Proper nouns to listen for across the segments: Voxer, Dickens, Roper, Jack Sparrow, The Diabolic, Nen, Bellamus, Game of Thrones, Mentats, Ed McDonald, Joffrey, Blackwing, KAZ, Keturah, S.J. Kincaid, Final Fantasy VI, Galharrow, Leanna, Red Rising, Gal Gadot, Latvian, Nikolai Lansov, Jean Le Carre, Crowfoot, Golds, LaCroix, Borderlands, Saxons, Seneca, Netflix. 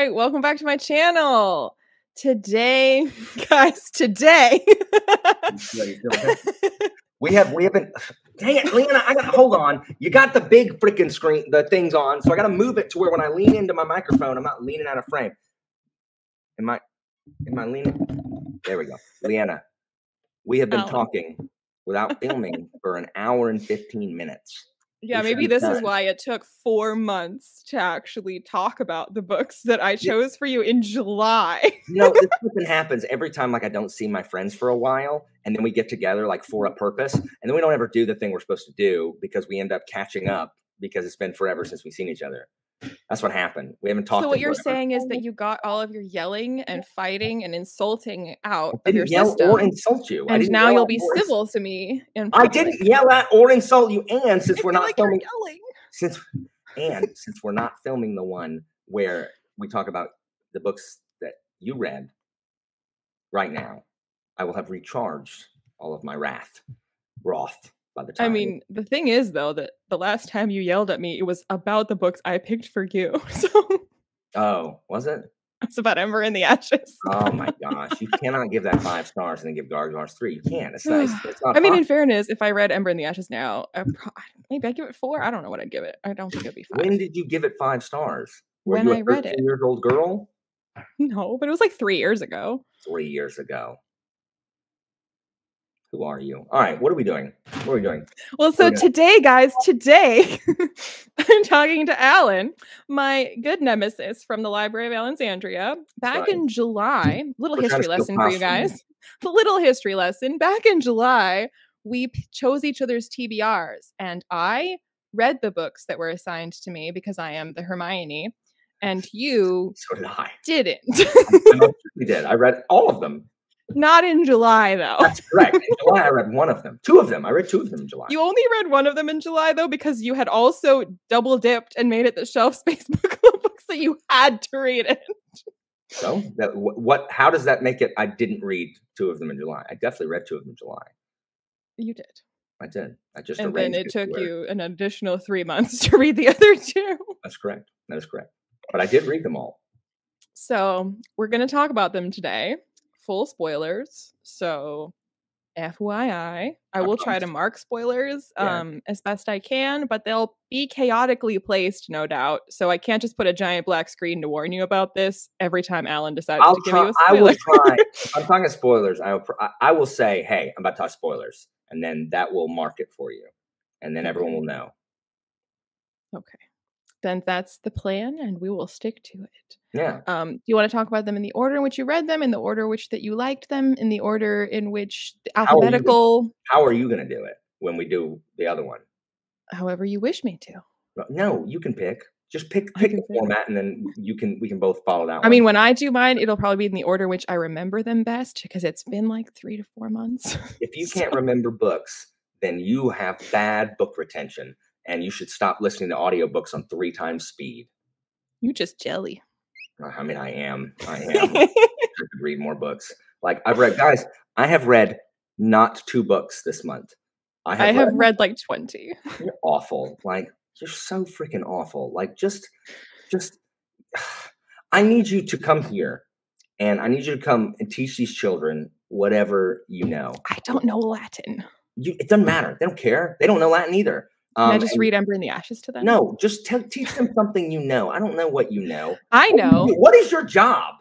All right, welcome back to my channel. Today, guys, today we haven't. Dang it, Leanna! I got hold on. You got the big freaking screen, the things on, so I got to move it to where when I lean into my microphone, I'm not leaning out of frame. Am I leaning? There we go, Leanna. We have been talking without filming for an hour and 15 minutes. Yeah, maybe this is why it took 4 months to actually talk about the books that I chose for you in July. No, this happens every time. Like I don't see my friends for a while, and then we get together like for a purpose, and then we don't ever do the thing we're supposed to do because we end up catching up because it's been forever since we've seen each other. That's what happened. We haven't talked. So what you're saying is that you got all of your yelling and fighting and insulting out of your system, or insult you, and now you'll be civil to me. I didn't yell at or insult you, and since we're not filming, since we're not filming the one where we talk about the books that you read right now, I will have recharged all of my wrath. By the time. I mean, the thing is, though, that the last time you yelled at me, it was about the books I picked for you. So, oh, was it? It's about Ember in the Ashes. Oh my gosh, you cannot give that 5 stars and then give Gargoyles 3. You can't. It's not. It's not I mean, in fairness, if I read Ember in the Ashes now, maybe I give it 4. I don't know what I'd give it. I don't think it'd be 5. When did you give it 5 stars? Were when you I read it, 13-year-old girl. No, but it was like 3 years ago. 3 years ago. Who are you? All right, what are we doing? What are we doing? Well, so today, guys, today I'm talking to Alan, my good nemesis from the Library of Alexandria. Back in July, little history lesson for you guys. A little history lesson. Back in July, we chose each other's TBRs, and I read the books that were assigned to me because I am the Hermione, and you didn't. You did. I read all of them. Not in July, though. That's correct. In July, I read one of them. Two of them. I read two of them in July. You only read one of them in July, though, because you had also double-dipped and made it the Shelf Space Book Club books that you had to read it. So, that, what? How does that make it I didn't read two of them in July? I definitely read two of them in July. You did. I did. I just and arranged then it took you an additional 3 months to read the other two. That's correct. That is correct. But I did read them all. So, we're going to talk about them today. Full spoilers, so FYI, I will try to mark spoilers as best I can, but they'll be chaotically placed, no doubt, so I can't just put a giant black screen to warn you about this every time Alan decides to give you a spoiler. I will try. If I'm talking spoilers, I will say, hey, I'm about to talk spoilers, and then that will mark it for you, and then everyone will know. Okay. Then that's the plan, and we will stick to it. Yeah. Do you want to talk about them in the order in which you read them, in the order in which that you liked them, in the order in which the alphabetical? How are you going to do it when we do the other one? However you wish me to. No, you can pick. Just pick the format, and then you can we can both follow that one. I mean, when I do mine, it'll probably be in the order in which I remember them best, because it's been like 3 to 4 months. If you can't remember books, then you have bad book retention. And you should stop listening to audiobooks on 3 times speed. You just jelly. I mean, I am. I should read more books. Like I've read, guys, I have read not 2 books this month. I have read like 20. You're awful. Like you're so freaking awful. Like just, I need you to come here and I need you to come and teach these children whatever you know. I don't know Latin. It doesn't matter. They don't care. They don't know Latin either. Can I just read Ember in the Ashes to them? No, just teach them something you know. I don't know what you know. I know. What is your job?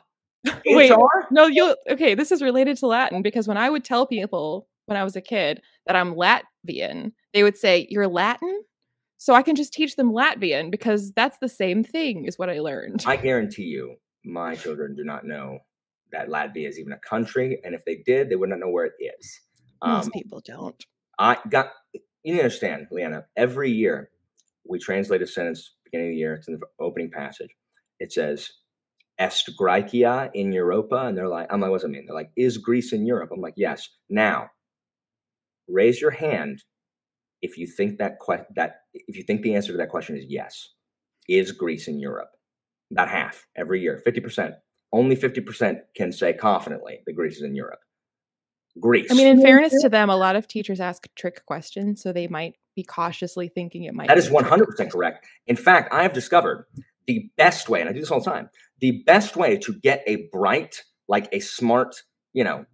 Wait, HR? No, okay, this is related to Latin because when I would tell people when I was a kid that I'm Latvian, they would say, you're Latin? So I can just teach them Latvian because that's the same thing is what I learned. I guarantee you my children do not know that Latvia is even a country. And if they did, they would not know where it is. Most people don't. You understand, Leanna, every year we translate a sentence at the beginning of the year. It's in the opening passage. It says, Est Graecia in Europa? And they're like, I'm like, what's that mean? They're like, is Greece in Europe? I'm like, yes. Now, raise your hand if you think the answer to that question is yes. Is Greece in Europe? About half every year, 50%. Only 50% can say confidently that Greece is in Europe. Greece. I mean, in fairness to them, a lot of teachers ask trick questions, so they might be cautiously thinking it might be. That is 100% correct. In fact, I have discovered the best way, and I do this all the time, the best way to get a bright, like a smart, you know,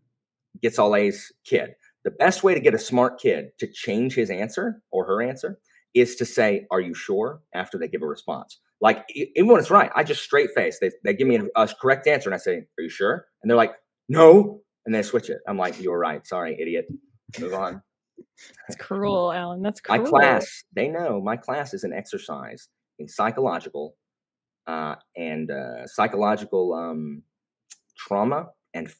gets all A's kid, the best way to get a smart kid to change his answer or her answer is to say, "Are you sure?" after they give a response. Like, even when it's right, I just straight face. They give me a correct answer, and I say, "Are you sure?" And they're like, "No." And then I switch it. I'm like, "You were right. Sorry, idiot." Move on. That's cruel, Alan. That's cruel. My class, they know my class is an exercise in psychological trauma and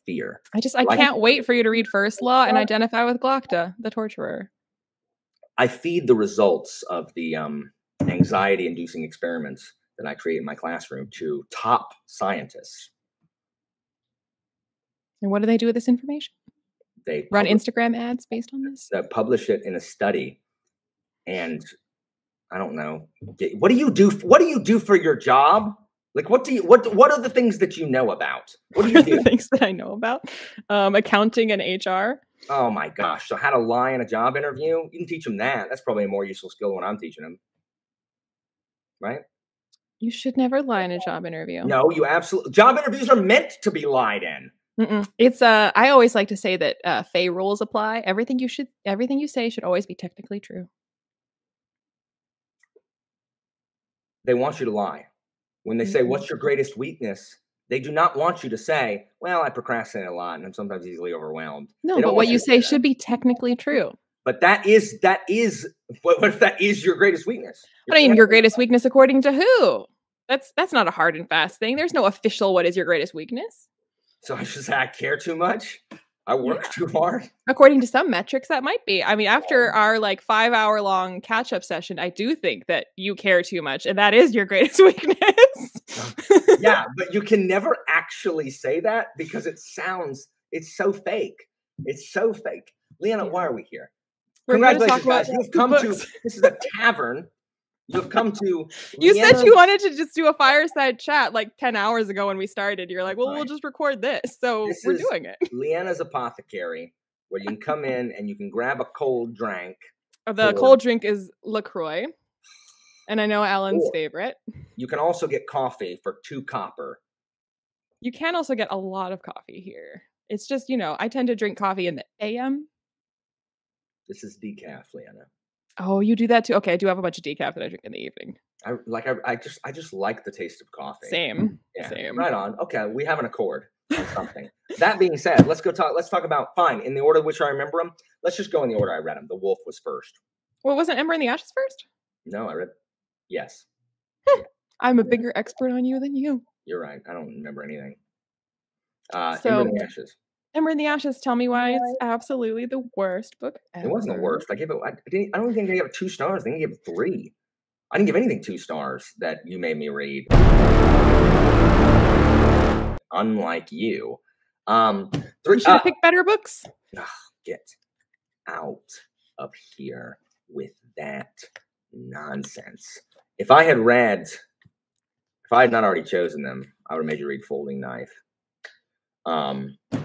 fear. I can't wait for you to read First Law and identify with Glocta, the torturer. I feed the results of the anxiety-inducing experiments that I create in my classroom to top scientists. And what do they do with this information? They run Instagram ads based on this? They publish it in a study. And I don't know. What do you do? What do you do for your job? Like, what do you, what are the things that you know about? What do you do? The things that I know about? Accounting and HR. Oh my gosh. So how to lie in a job interview? You can teach them that. That's probably a more useful skill than what I'm teaching them. Right? You should never lie in a job interview. No, you absolutely, job interviews are meant to be lied in. Mm-mm. It's I always like to say that Fey rules apply. Everything you say should always be technically true. They want you to lie. When they say, "What's your greatest weakness?" they do not want you to say, "Well, I procrastinate a lot and I'm sometimes easily overwhelmed." No, but what you say should be technically true. But that is what if that is your greatest weakness? I mean, your greatest weakness according to who? That's not a hard and fast thing. There's no official what is your greatest weakness. So I should say I care too much. I work too hard. According to some metrics, that might be. I mean, after our like 5-hour long catch up session, I do think that you care too much, and that is your greatest weakness. Yeah, but you can never actually say that because it sounds, it's so fake. It's so fake. Leanna, why are we here? Congratulations, guys. You've come to, this is a tavern. You've come to. You said you wanted to just do a fireside chat like 10 hours ago when we started. You're like, well, we'll just record this. So this we're doing it. Leanna's Apothecary, where you can come in and you can grab a cold drink. The cold drink is LaCroix. And I know Alan's favorite. You can also get coffee for $2 copper. You can also get a lot of coffee here. It's just, you know, I tend to drink coffee in the AM. This is decaf, Leanna. Oh, you do that too? Okay, I do have a bunch of decaf that I drink in the evening. I just like the taste of coffee. Same. Yeah, same. Right on. Okay, we have an accord on something. That being said, let's talk about, fine, in the order which I remember them. Let's just go in the order I read them. The Wolf was first. Well, wasn't Ember in the Ashes first? No, I read, yes. I'm a bigger expert on you than you. You're right. I don't remember anything. Ember in the Ashes. Ember in the Ashes, tell me why it's absolutely the worst book ever. It wasn't the worst. I gave it, I don't think I gave it 2 stars. I think I gave it 3. I didn't give anything 2 stars that you made me read. Unlike you. You should have picked better books. Get out of here with that nonsense. If I had not already chosen them, I would have made you read Folding Knife.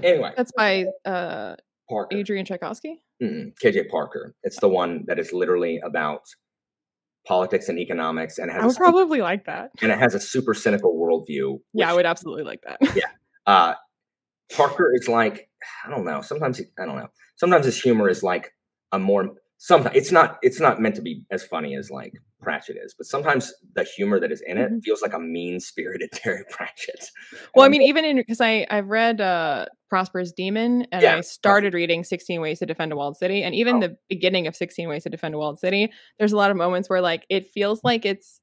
Anyway, that's by Parker. Adrian Tchaikovsky. KJ Parker. It's the one that is literally about politics and economics, and it has probably like that. And it has a super cynical worldview. Yeah, I would absolutely like that. Yeah, Parker is like, I don't know. Sometimes his humor is like a more. Sometimes it's not meant to be as funny as like Pratchett is, but sometimes the humor that is in it feels like a mean-spirited Terry Pratchett. Well, I mean, even in, because I've read Prosper's Demon, and I started reading 16 Ways to Defend a Walled City, and even the beginning of 16 Ways to Defend a Walled City, there's a lot of moments where like it feels like it's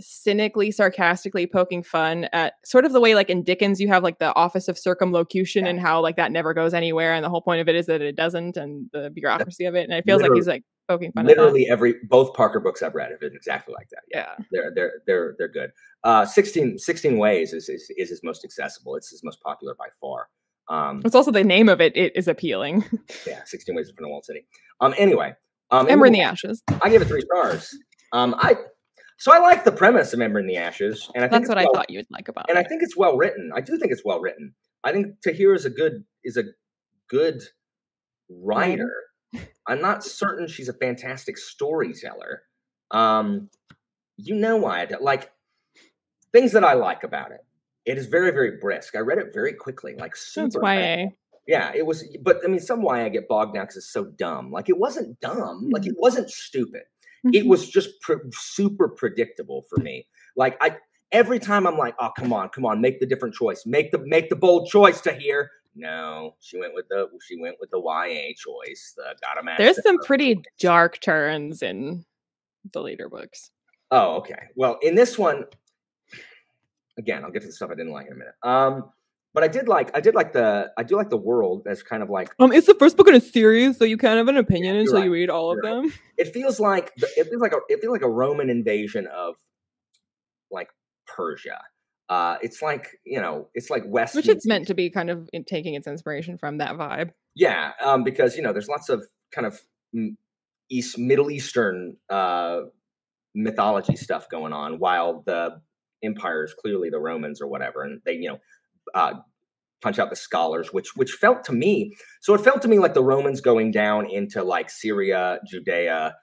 cynically, sarcastically poking fun at sort of the way like in Dickens you have like the Office of Circumlocution and how like that never goes anywhere, and the whole point of it is that it doesn't, and the bureaucracy of it, and it feels like he's like poking fun. Literally both Parker books I've read have been exactly like that. Yeah. They're good. 16 Ways is his most accessible. It's his most popular by far. It's also the name of it. It is appealing. Yeah, 16 Ways to Defend a Walled City. Anyway, Ember in the Ashes. I gave it 3 stars. So I like the premise of Ember in the Ashes, and I think that's what I thought you would like about it. And I think it's well written. I do think it's well written. I think Tahir is a good writer. I'm not certain she's a fantastic storyteller. You know why I like Things that I like about it. It is very, very brisk. I read it very quickly, like super fast. Yeah, it was, but I mean, some YA get bogged down because it's so dumb. Like, it wasn't dumb. Like, it wasn't stupid. It was just super predictable for me. Like, every time I'm like, oh, come on, make the different choice. Make the bold choice to hear. No, she went with the YA choice. There's some pretty dark turns in the later books. Oh, okay. Well, in this one, again, I'll get to the stuff I didn't like in a minute. But I do like the world as kind of like, it's the first book in a series, so you can't have an opinion until you read all of them. It feels like a Roman invasion of like Persia. It's like, you know, it's like West, which it's meant to be kind of taking its inspiration from that vibe. Yeah, because you know, there's lots of kind of Middle Eastern mythology stuff going on, while the empire is clearly the Romans or whatever, and they, you know, punch out the scholars, which felt to me, like the Romans going down into like Syria, Judea,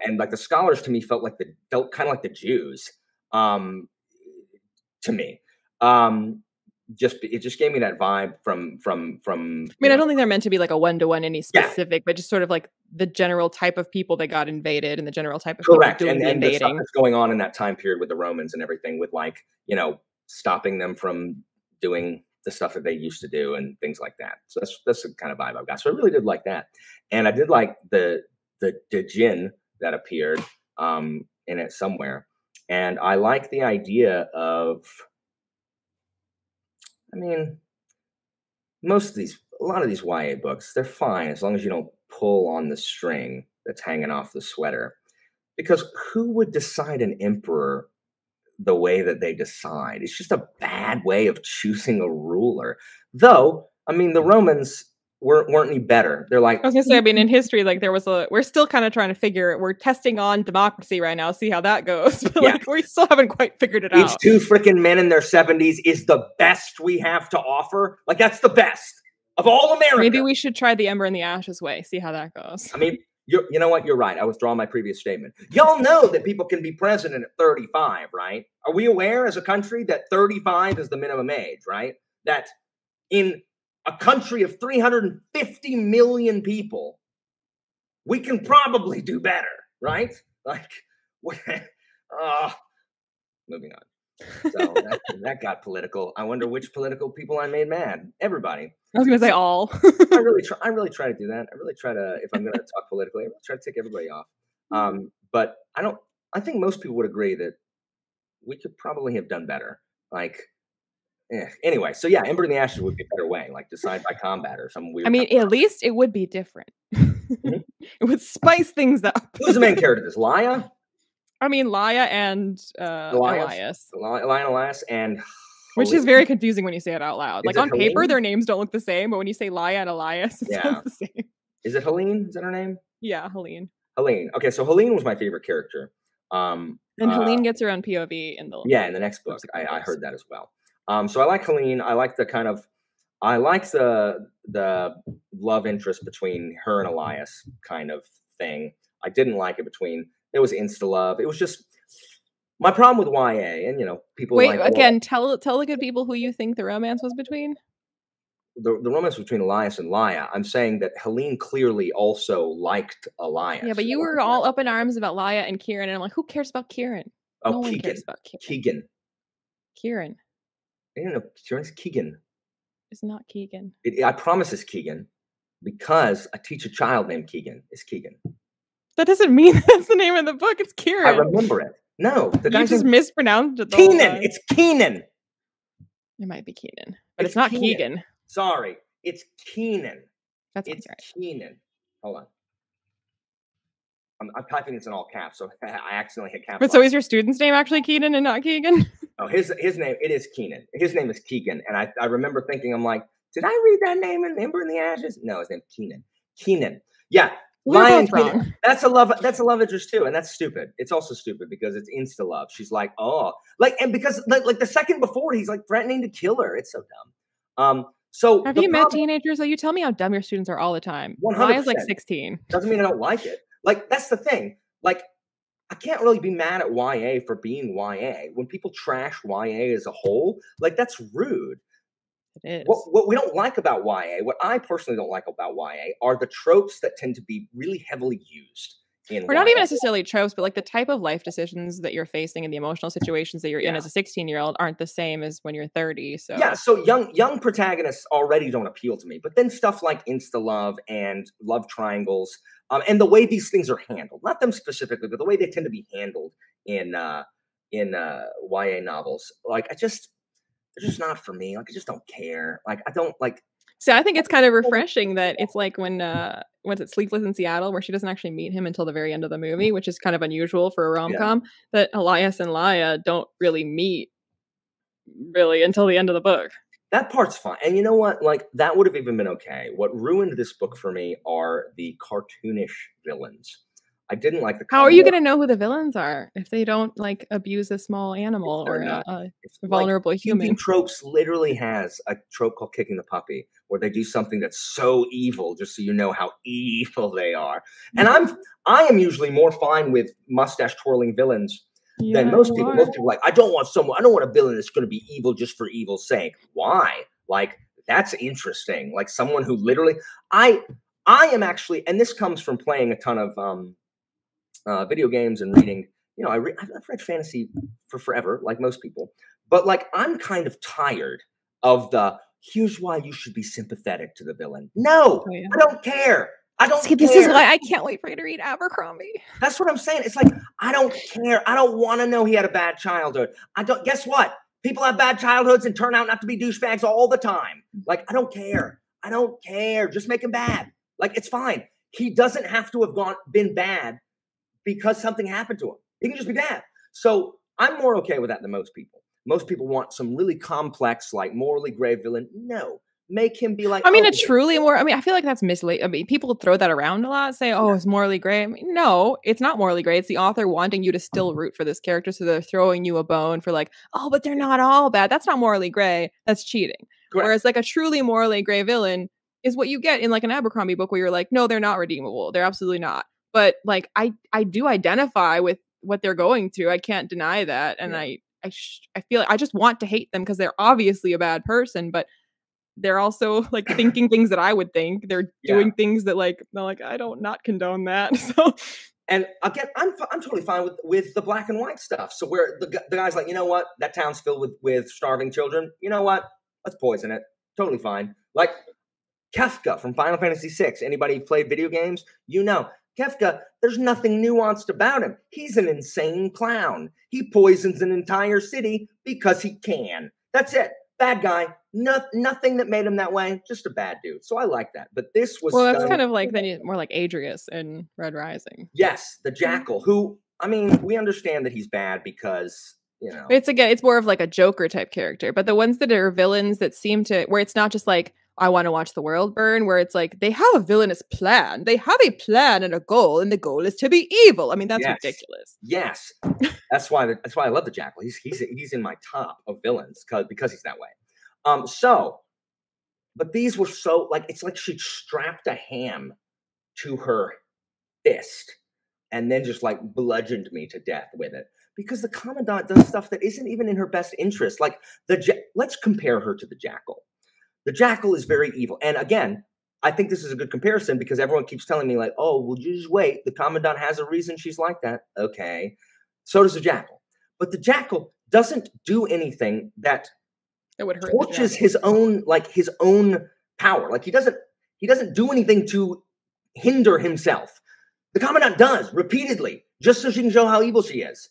and like the scholars to me felt kind of like the Jews, to me. It just gave me that vibe from. I mean, I don't think they're meant to be like a one-to-one any specific, but just sort of like the general type of people that got invaded and the general type of people doing the invading. The stuff that's going on in that time period with the Romans and everything, with like, you know, stopping them from doing the stuff that they used to do and things like that. So that's the kind of vibe I've got. So I really did like that, and I did like the djinn that appeared in it somewhere, and I like the idea of. I mean, a lot of these YA books, they're fine as long as you don't pull on the string that's hanging off the sweater. Because who would decide an emperor the way that they decide? It's just a bad way of choosing a ruler. Though, I mean, the Romans weren't any better. They're like, I was gonna say, I mean, in history, like we're still kind of trying to we're testing on democracy right now, see how that goes. But yeah, like, we still haven't quite figured it out. These two freaking men in their 70s is the best we have to offer. Like, that's the best of all America. Maybe we should try the Ember in the Ashes way, see how that goes. I mean, you know what? You're right. I withdraw my previous statement. Y'all know that people can be president at 35, right? Are we aware as a country that 35 is the minimum age, right? That in a country of 350 million people, we can probably do better, right? Like, moving on. So that got political. I wonder which political people I made mad. Everybody. I was going to say all. I really try to do that. I really try to, if I'm going to talk politically, I really try to take everybody off. But I think most people would agree that we could probably have done better. Like, anyway, so yeah, Ember in the Ashes would be a better way, like decide by combat or some weird. I mean, at least it would be different. It would spice things up. Who's the main character of this? Laia? I mean, Laia and Elias. Elias and... Which is very confusing when you say it out loud. Like on Helene? Paper, their names don't look the same, but when you say Laia and Elias, it sounds the same. Is it Helene? Is that her name? Yeah, Helene. Helene. Okay, so Helene was my favorite character. And Helene gets her own POV in the... Yeah, in the next book. I heard that as well. So I like Helene. I like the kind of, I like the love interest between her and Elias kind of thing. I didn't like it between, there was insta love. It was just my problem with YA, and you know, people. Wait, like, again, tell the good people who you think the romance was between. The romance between Elias and Laia. I'm saying that Helene clearly also liked Elias. Yeah, but you were all up in arms about Laia and Kieran, and I'm like, who cares about Kieran? Oh, no one cares about Keegan. Kieran. I don't know. Her name's Keegan. It's not Keegan. I promise it's Keegan, because I teach a child named Keegan. It's Keegan. That doesn't mean that's the name of the book. It's Kieran. I remember it. No, the guy just mispronounced it. Keenan. It's Keenan. It might be Keenan, but it's not Keegan. Sorry, it's Keenan. That's right. Keenan. Hold on. I'm typing this in all caps, so I accidentally hit caps. But so is your student's name actually Keenan and not Keegan? Oh, his name, it is Keenan. His name is Keegan. And I remember thinking, I'm like, did I read that name in Ember in the Ashes? No, his name's Keenan. Keenan. Yeah. Lion Keenan. That's a love interest too. And that's stupid. It's also stupid because it's insta love. She's like, oh, like, and because like the second before he's like threatening to kill her. It's so dumb. So have you met teenagers? Like, you tell me how dumb your students are all the time. 100%. Like 16. Doesn't mean I don't like it. Like, that's the thing. Like, I can't really be mad at YA for being YA. When people trash YA as a whole, like, that's rude. It is. What we don't like about YA, what I personally don't like about YA, are the tropes that tend to be really heavily used. Or not even necessarily tropes, but like the type of life decisions that you're facing and the emotional situations that you're in as a 16-year-old aren't the same as when you're 30. So yeah, so young protagonists already don't appeal to me. But then stuff like insta love and love triangles, and the way these things are handled—not them specifically, but the way they tend to be handled in YA novels. Like, they're just not for me. Like, I just don't care. Like, I don't like. So I think it's kind of refreshing that it's like when. Was it Sleepless in Seattle, where she doesn't actually meet him until the very end of the movie, which is kind of unusual for a rom-com, that Elias and Laia don't really meet until the end of the book. That part's fine. And you know what? Like, that would have even been okay. What ruined this book for me are the cartoonish villains. I didn't like the... How are you going to know who the villains are if they don't, like, abuse a small animal or a vulnerable human? King Tropes literally has a trope called Kicking the Puppy, where they do something that's so evil just so you know how evil they are. And I am usually more fine with mustache-twirling villains than most people. Most people are like, I don't want a villain that's going to be evil just for evil's sake. Why? Like, that's interesting. Like, someone who literally... I am actually... And this comes from playing a ton of... video games and reading, you know, I've read fantasy for forever, like most people, but like, I'm kind of tired of the, here's why you should be sympathetic to the villain. No, I don't care. I don't care. This is why I can't wait for you to read Abercrombie. That's what I'm saying. It's like, I don't care. I don't want to know he had a bad childhood. I don't, guess what? People have bad childhoods and turn out not to be douchebags all the time. Like, I don't care. I don't care. Just make him bad. Like, it's fine. He doesn't have to have been bad because something happened to him. He can just be bad. So I'm more okay with that than most people. Most people want some really complex, like, morally grave villain. No. Make him be like... I mean, I feel like that's misleading. I mean, people throw that around a lot, say, oh, it's morally grave. I mean, no, it's not morally grave. It's the author wanting you to still root for this character, so they're throwing you a bone for like, oh, but they're not all bad. That's not morally gray. That's cheating. Correct. Whereas like a truly morally gray villain is what you get in like an Abercrombie book, where you're like, no, they're not redeemable. They're absolutely not. But like, I do identify with what they're going through. I can't deny that. And I feel like I just want to hate them because they're obviously a bad person, but they're also like thinking things that I would think. They're doing things that like, they're like, I don't not condone that. So, and again, I'm totally fine with the black and white stuff. So where the guy's like, you know what? That town's filled with starving children. You know what? Let's poison it. Totally fine. Like Kefka from Final Fantasy VI. Anybody who played video games, you know. Kefka, there's nothing nuanced about him. He's an insane clown. He poisons an entire city because he can. That's it. Bad guy. Nothing that made him that way. Just a bad dude. So I like that. But this was... Well, that's kind of like, then more like Adrius in Red Rising. Yes. The Jackal, who, I mean, we understand that he's bad because... You know. It's more of like a Joker type character, but the ones that are villains that seem to, where it's not just like, I want to watch the world burn, where it's like, they have a villainous plan. They have a plan and a goal, and the goal is to be evil. I mean, that's ridiculous. Yes. That's why I love the Jackal. He's in my top of villains because he's that way. But these were so like, it's like she strapped a ham to her fist and then just like bludgeoned me to death with it. Because the Commandant does stuff that isn't even in her best interest. Like, let's compare her to the Jackal. The Jackal is very evil. And again, I think this is a good comparison because everyone keeps telling me like, oh, well, you just wait. The Commandant has a reason she's like that. Okay. So does the Jackal. But the Jackal doesn't do anything that would hurt, torches his own power. Like, he doesn't do anything to hinder himself. The Commandant does repeatedly, just so she can show how evil she is.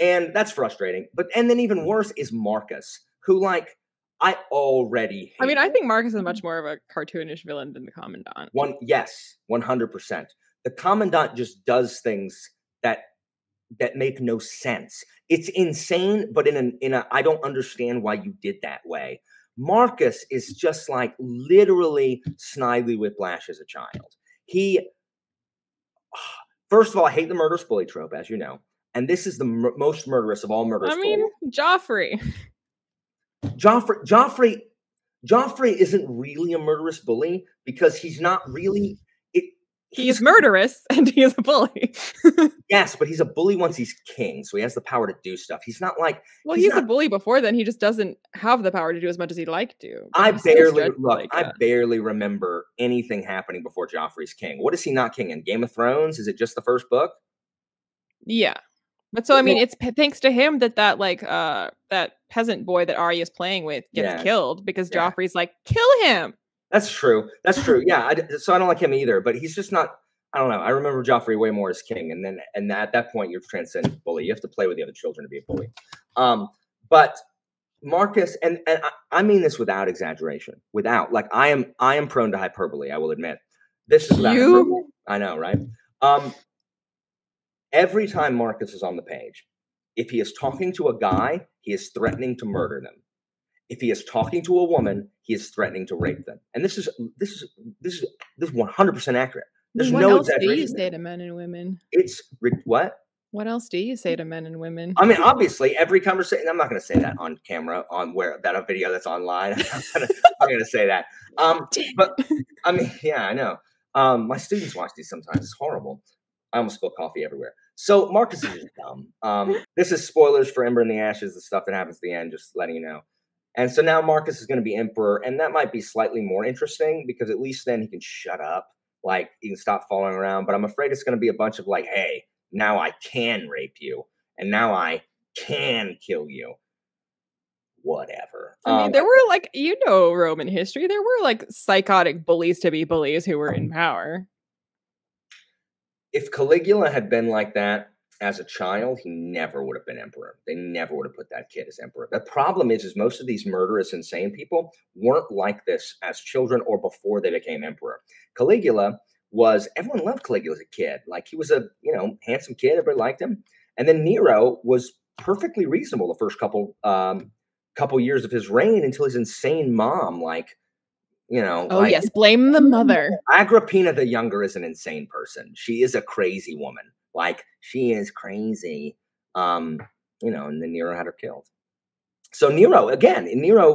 And that's frustrating. And then even worse is Marcus, who, like, I already hate. I mean, I think Marcus is much more of a cartoonish villain than the Commandant. Yes, 100%. The Commandant just does things that make no sense. It's insane, but in a I don't understand why you did that way. Marcus is just like literally Snidely Whiplash as a child. He, first of all, I hate the murderous bully trope, as you know. And this is the most murderous of all murderous. I mean, Joffrey isn't really a murderous bully because he's not really. He's murderous and he is a bully. Yes, but he's a bully once he's king, so he has the power to do stuff. He's not like... Well, he's a bully before then. He just doesn't have the power to do as much as he'd like to. I barely remember anything happening before Joffrey's king. What is he not king in? Game of Thrones? Is it just the first book? Yeah. But so, I mean, it's thanks to him that peasant boy that Arya's playing with gets killed, because Joffrey's like, kill him! That's true. That's true. Yeah. So I don't like him either, but he's just not, I don't know. I remember Joffrey way more as king. And at that point, you're transcending bully. You have to play with the other children to be a bully. But Marcus, and I mean this without exaggeration, I am prone to hyperbole. I will admit this is without hyperbole. I know. Right. Every time Marcus is on the page, if he is talking to a guy, he is threatening to murder them. If he is talking to a woman, he is threatening to rape them, and this is 100% accurate. There's no exaggeration. What else do you say to men and women? What else do you say to men and women? I mean, obviously, every conversation. I'm not going to say that on camera, a video that's online. I'm going to say that. But I mean, yeah, I know. My students watch these sometimes. It's horrible. I almost spill coffee everywhere. So Marcus is just dumb. This is spoilers for Ember in the Ashes. The stuff that happens at the end. Just letting you know. And so now Marcus is going to be emperor, and that might be slightly more interesting because at least then he can shut up, like he can stop following around. But I'm afraid it's going to be a bunch of like, hey, now I can rape you, and now I can kill you. Whatever. I mean, there were like, you know, Roman history, there were like psychotic bullies to be bullies who were in power. If Caligula had been like that as a child, he never would have been emperor. They never would have put that kid as emperor. The problem is most of these murderous, insane people weren't like this as children or before they became emperor. Caligula was, everyone loved Caligula as a kid. Like he was a, you know, handsome kid. Everybody liked him. And then Nero was perfectly reasonable the first couple years of his reign until his insane mom, like, you know. Oh, like, yes. Blame the mother. Agrippina the Younger is an insane person. She is a crazy woman. Like, she is crazy, you know, and then Nero had her killed. So Nero, again,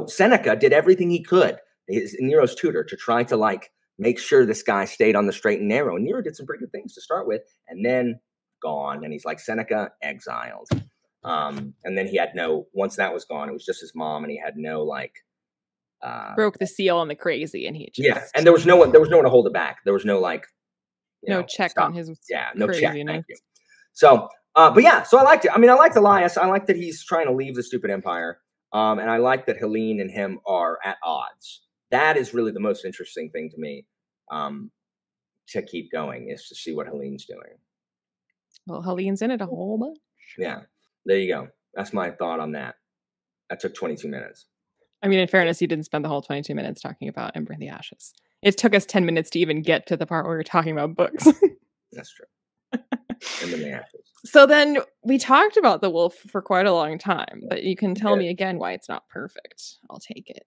Seneca did everything he could, Nero's tutor, to try to, like, make sure this guy stayed on the straight and narrow. And Nero did some pretty good things to start with, and then gone. And he's like, Seneca, exiled. And then he had no, once that was gone, it was just his mom, and he had no, like... broke the seal on the crazy, and he just... Yeah, and there was no one to hold it back. There was no, like... No check on his craziness. Check. Thank you. So, but yeah, so I liked it. I mean, I liked Elias. I like that he's trying to leave the stupid empire, and I like that Helene and him are at odds. That is really the most interesting thing to me. To keep going is to see what Helene's doing. Well, Helene's in it a whole bunch. Yeah, there you go. That's my thought on that. That took 22 minutes. I mean, in fairness, you didn't spend the whole 22 minutes talking about Ember in the Ashes. It took us 10 minutes to even get to the part where we were talking about books. That's true. And then the Ashes. So then we talked about The Wolf for quite a long time, but you can tell me again why it's not perfect. I'll take it.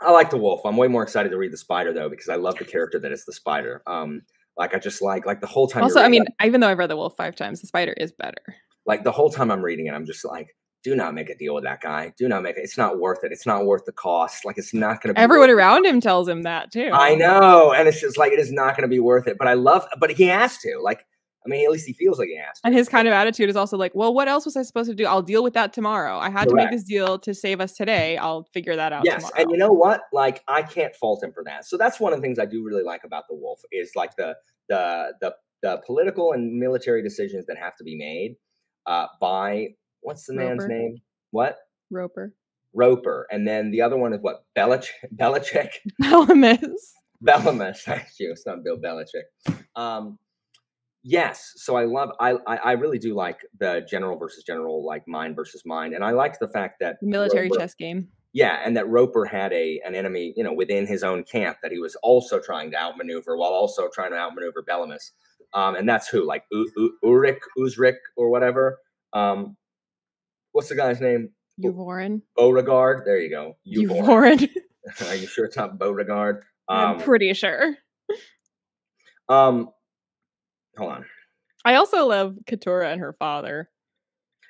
I like The Wolf. I'm way more excited to read The Spider, though, because I love the character that is The Spider. Like, I just like the whole time. Also, I mean, even though I've read The Wolf 5 times, The Spider is better. Like, the whole time I'm reading it, I'm just like, do not make a deal with that guy. Do not make it. It's not worth it. It's not worth the cost. Like, it's not going to be Everyone around him tells him that, too. I know. And it's just like, it is not going to be worth it. But I love, but he has to. Like, I mean, at least he feels like he has to. And his kind of attitude is also like, well, what else was I supposed to do? I'll deal with that tomorrow. I had to make this deal to save us today. I'll figure that out tomorrow. And you know what? Like, I can't fault him for that. So that's one of the things I do really like about The Wolf is like the political and military decisions that have to be made by... What's the man's name? What? Roper. Roper. And then the other one is what? Belichick? Bellamus. Bellamus. Thank you. It's not Bill Belichick. Yes. So I really do like the general versus general, like mind versus mind. And I liked the fact that military Roper, chess game. Yeah. And that Roper had an enemy, you know, within his own camp that he was also trying to outmaneuver while also trying to outmaneuver Bellamus. And that's who? Like Uzric or whatever. What's the guy's name? Uvoren. Beauregard. There you go. Uvoren. Are you sure it's not Beauregard? I'm pretty sure. Hold on. I also love Keturah and her father.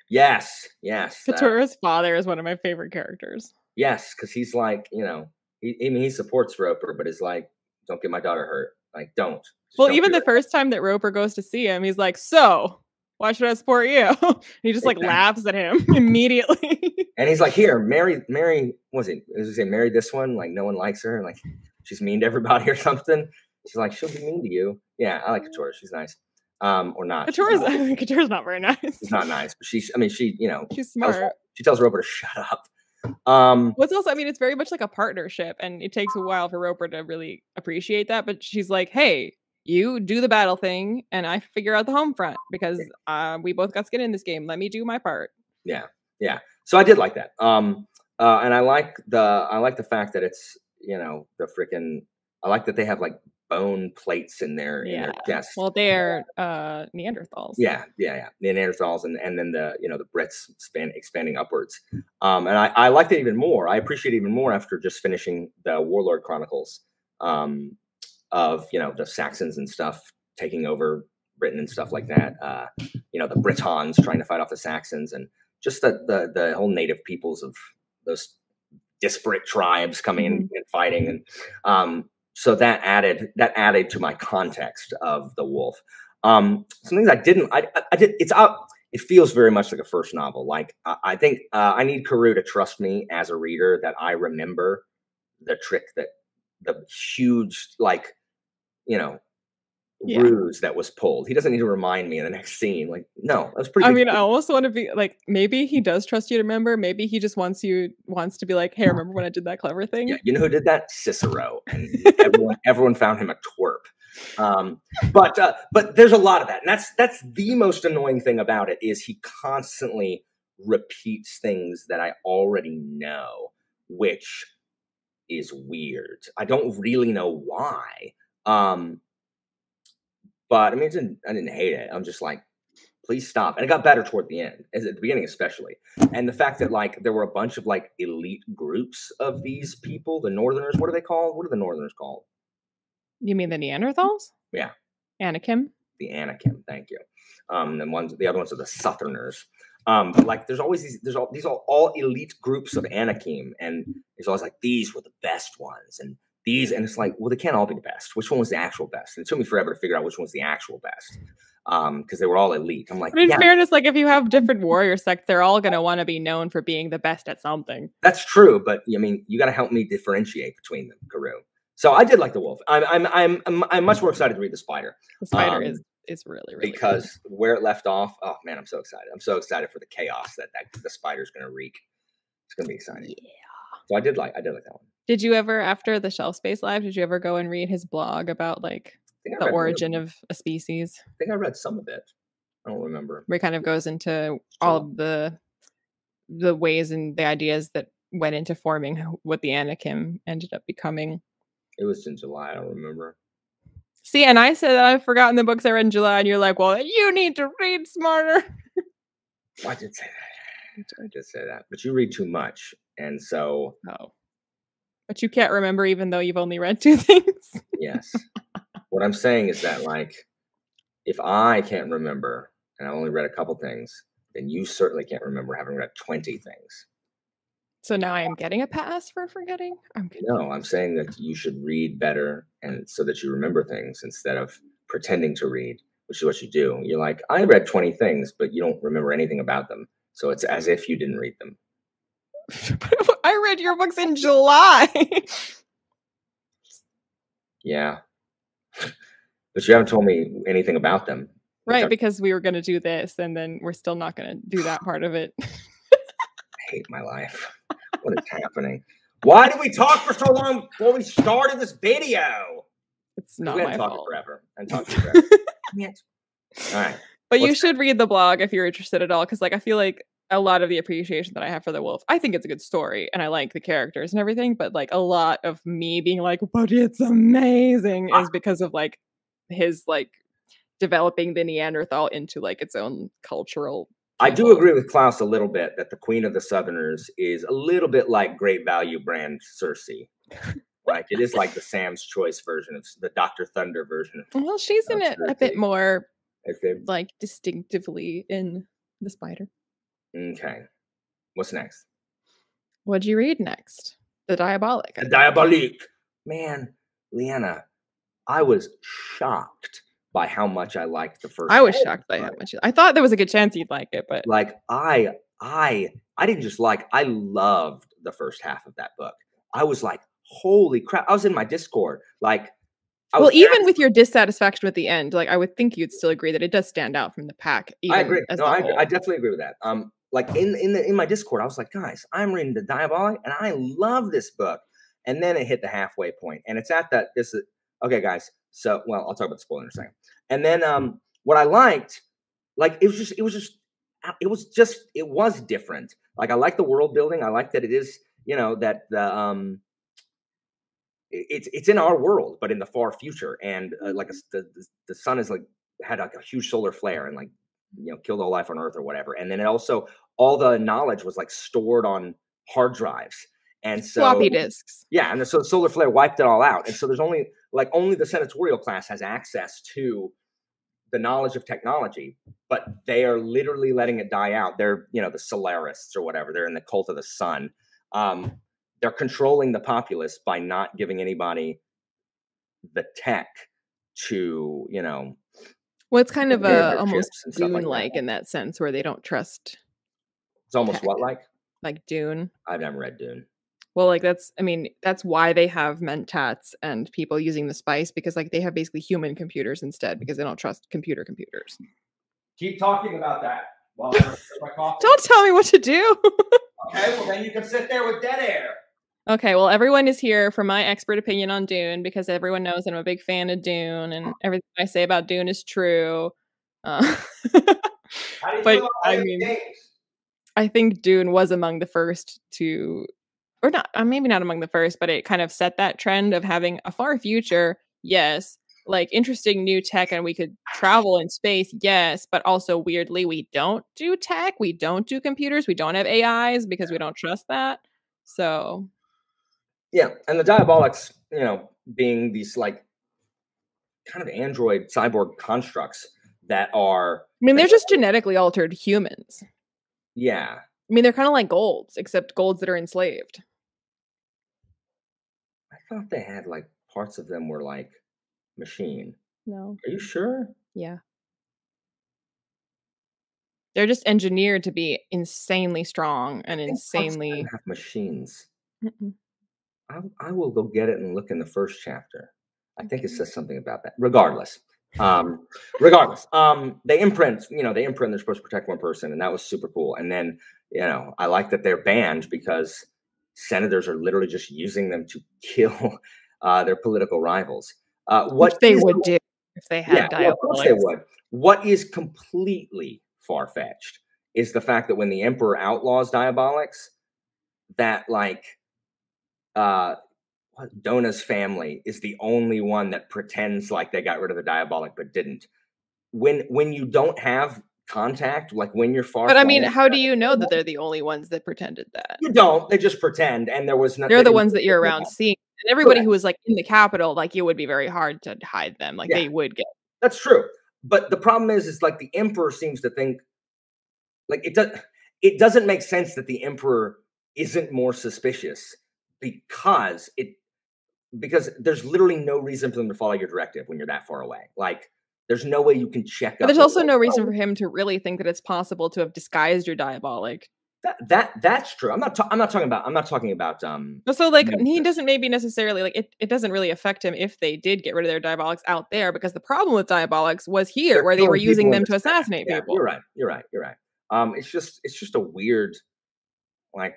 Yes. Yes. Keturah's father is one of my favorite characters. Yes, because he's like, you know, he supports Roper, but is like, don't get my daughter hurt. Like, don't. Well, even the first time that Roper goes to see him, he's like, so why should I support you? And he just like laughs at him immediately. And he's like, here, Mary, what was it? Does he say, marry this one? Like, no one likes her. Like, she's mean to everybody or something. She's like, she'll be mean to you. Yeah, I like Keturah. She's nice. Or not. Keturah's not very nice. She's not nice, but she, you know. She's smart. She tells Roper to shut up. What's also, I mean, it's very much like a partnership, and it takes a while for Roper to really appreciate that, but she's like, hey, you do the battle thing and I figure out the home front, because we both got skin in this game. Let me do my part. Yeah. So I did like that. And I like the fact that it's, you know, I like that they have like bone plates in their chest. Well, they're Neanderthals. Yeah. Neanderthals, and then the, you know, the Brits expanding upwards. And I liked it even more. I appreciate it even more after just finishing the Warlord Chronicles of, you know, the Saxons and stuff taking over Britain and stuff like that. You know, the Britons trying to fight off the Saxons, and just the whole native peoples of those disparate tribes coming in and fighting. And so that added to my context of The Wolf. Some things it feels very much like a first novel. Like I think I need Carew to trust me as a reader that I remember the trick, that the huge, like, you know, ruse that was pulled. He doesn't need to remind me in the next scene. Like, no, that was pretty. I mean, I almost want to be like, maybe he does trust you to remember. Maybe he just wants to be like, hey, remember when I did that clever thing? Yeah, you know who did that? Cicero, and everyone found him a twerp. But there's a lot of that, and that's the most annoying thing about it, is he constantly repeats things that I already know, which is weird. I don't really know why. But I mean, I didn't hate it. I'm just like, please stop. And it got better toward the end, at the beginning especially. And the fact that like there were a bunch of like elite groups of these people, the Northerners. What are they called? What are the Northerners called? You mean the Neanderthals? Yeah. Anakim. The Anakim. Thank you. And the other ones are the Southerners. But like, there's always all elite groups of Anakim, and it's always like these were the best ones, and it's like, well, they can't all be the best. Which one was the actual best? And it took me forever to figure out which one was the actual best, because they were all elite. I'm like, but in fairness, like if you have different warrior sects, they're all going to want to be known for being the best at something. That's true, but I mean, you got to help me differentiate between them, Carew. So I did like The Wolf. I'm much more excited to read The Spider. The Spider is really, really because good. Where it left off. Oh man, I'm so excited. I'm so excited for the chaos that The Spider's going to wreak. It's going to be exciting. Yeah. So I did like that one. Did you ever, after the Shelf Space Live, did you ever go and read his blog about like the origin of a species? I think I read some of it. I don't remember. Where it kind of goes into all of the ways and the ideas that went into forming what the Anakim ended up becoming. It was in July. I don't remember. See, and I said that I've forgotten the books I read in July, and you're like, well, you need to read smarter. Well, I did say that. I did say that. But you read too much. And so... Oh. But you can't remember even though you've only read two things. Yes. What I'm saying is that, like, if I can't remember and I only read a couple things, then you certainly can't remember having read 20 things. So now I am getting a pass for forgetting? No, I'm saying that you should read better, and so that you remember things instead of pretending to read, which is what you do. You're like, I read 20 things, but you don't remember anything about them. So it's as if you didn't read them. I read your books in July. Yeah. But you haven't told me anything about them. Right, because we were going to do this, and then we're still not going to do that part of it. I hate my life. What is happening? Why did we talk for so long before we started this video? It's not my fault. I talked forever. Yes. All right. But you should read the blog if you're interested at all, because like I feel like a lot of the appreciation that I have for The Wolf, I think it's a good story, and I like the characters and everything, but like a lot of me being like, but it's amazing, is because of like his like developing the Neanderthal into like its own cultural. I do agree with Klaus a little bit that the Queen of the Southerners is a little bit like Great Value brand Cersei. Like it is like the Sam's Choice version of the Dr. Thunder version. Well, she's in it a bit more like distinctively in The Spider. Okay. What's next? What'd you read next? The Diabolic. Man, Leanna, I was shocked by how much I liked the first. I was shocked by how much. I thought there was a good chance you'd like it, but like I didn't just like. I loved the first half of that book. I was like, holy crap! I was in my Discord, like. Well, even with your dissatisfaction with the end, like I would think you'd still agree that it does stand out from the pack. I agree. No, I definitely agree with that. Like in my Discord, I was like, guys, I'm reading The Diabolic, and I love this book. And then it hit the halfway point, and it's at that. This is okay, guys. So, well, I'll talk about the spoiler in a second. And then what I liked, like it was different. Like I like the world building. I like that it is, you know, that the It's in our world, but in the far future, and the sun is like had like a huge solar flare and like killed all life on Earth or whatever. And then it also all the knowledge was like stored on hard drives and so floppy disks. Yeah, and so the solar flare wiped it all out, and so there's only the senatorial class has access to the knowledge of technology, but they are literally letting it die out. They're the Solarists or whatever. They're in the cult of the sun. They're controlling the populace by not giving anybody the tech to, Well, it's kind of almost Dune-like in that sense, where they don't trust. It's almost tech. What like Dune. I've never read Dune. Well, like that's why they have mentats and people using the spice, because like they have basically human computers instead, because they don't trust computers. Keep talking about that. While my don't tell me what to do. Okay, well then you can sit there with dead air. Okay, well, everyone is here for my expert opinion on Dune, because everyone knows I'm a big fan of Dune, and everything I say about Dune is true. How do you feel about I think Dune was among the first to, or not, maybe not among the first, but it kind of set that trend of having a far future, yes, like interesting new tech, and we could travel in space, yes, but also weirdly, we don't do tech, we don't do computers, we don't have AIs because we don't trust that. So yeah, and the Diabolics, being these like kind of android cyborg constructs that are they're just genetically altered humans. Yeah. They're kind of like Golds, except Golds that are enslaved. I thought they had like parts of them were like machine. No. Are you sure? Yeah. They're just engineered to be insanely strong and insanely have machines. I will go get it and look in the first chapter. I think it says something about that. Regardless, they imprint, they're supposed to protect one person, and that was super cool. And then, I like that they're banned because senators are literally just using them to kill their political rivals. What they would do if they had diabolics. Of course they would. What is completely far-fetched is the fact that when the emperor outlaws diabolics, that like Dona's family is the only one that pretends like they got rid of the diabolic but didn't. When you don't have contact, like when you're far. But how do you know that they're the only ones that pretended that? You don't. They just pretend, and there was nothing. They're the ones that you're around seeing. And everybody who was like in the capital, like it would be very hard to hide them. Like they would get. That's true. But the problem is like the emperor seems to think like it doesn't make sense that the emperor isn't more suspicious, because there's literally no reason for them to follow your directive when you're that far away. Like there's no way you can check. But there's also no reason for him to really think that it's possible to have disguised your diabolic. That's true. I'm not talking about so like he doesn't it doesn't really affect him if they did get rid of their diabolics out there, because the problem with diabolics was here where they were using them to assassinate people. You're right. It's just a weird like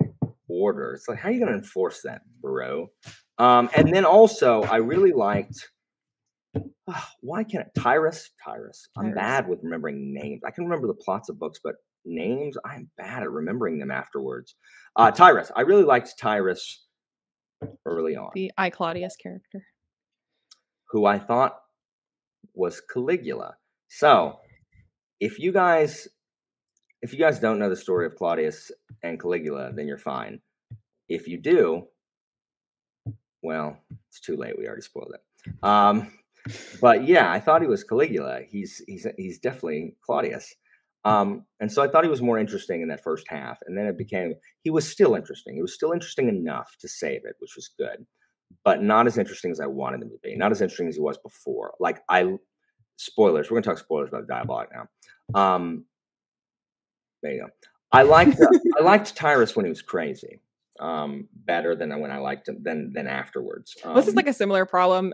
order. It's like, how are you going to enforce that, bro? And then also I really liked why can't Tyrus. I'm bad with remembering names. I can remember the plots of books, but names, I'm bad at remembering them afterwards. Tyrus. I really liked Tyrus early on. The Claudius character. Who I thought was Caligula. So if you guys don't know the story of Claudius and Caligula, then you're fine. If you do, well, it's too late. We already spoiled it. But yeah, I thought he was Caligula. He's definitely Claudius. And so I thought he was more interesting in that first half, and then he was still interesting. It was still interesting enough to save it, which was good. but not as interesting as I wanted him to be. Not as interesting as he was before. Like, spoilers. We're going to talk spoilers about The Diabolic now. There you go. I liked Tyrus when he was crazy better than when I liked him than afterwards. This is like a similar problem,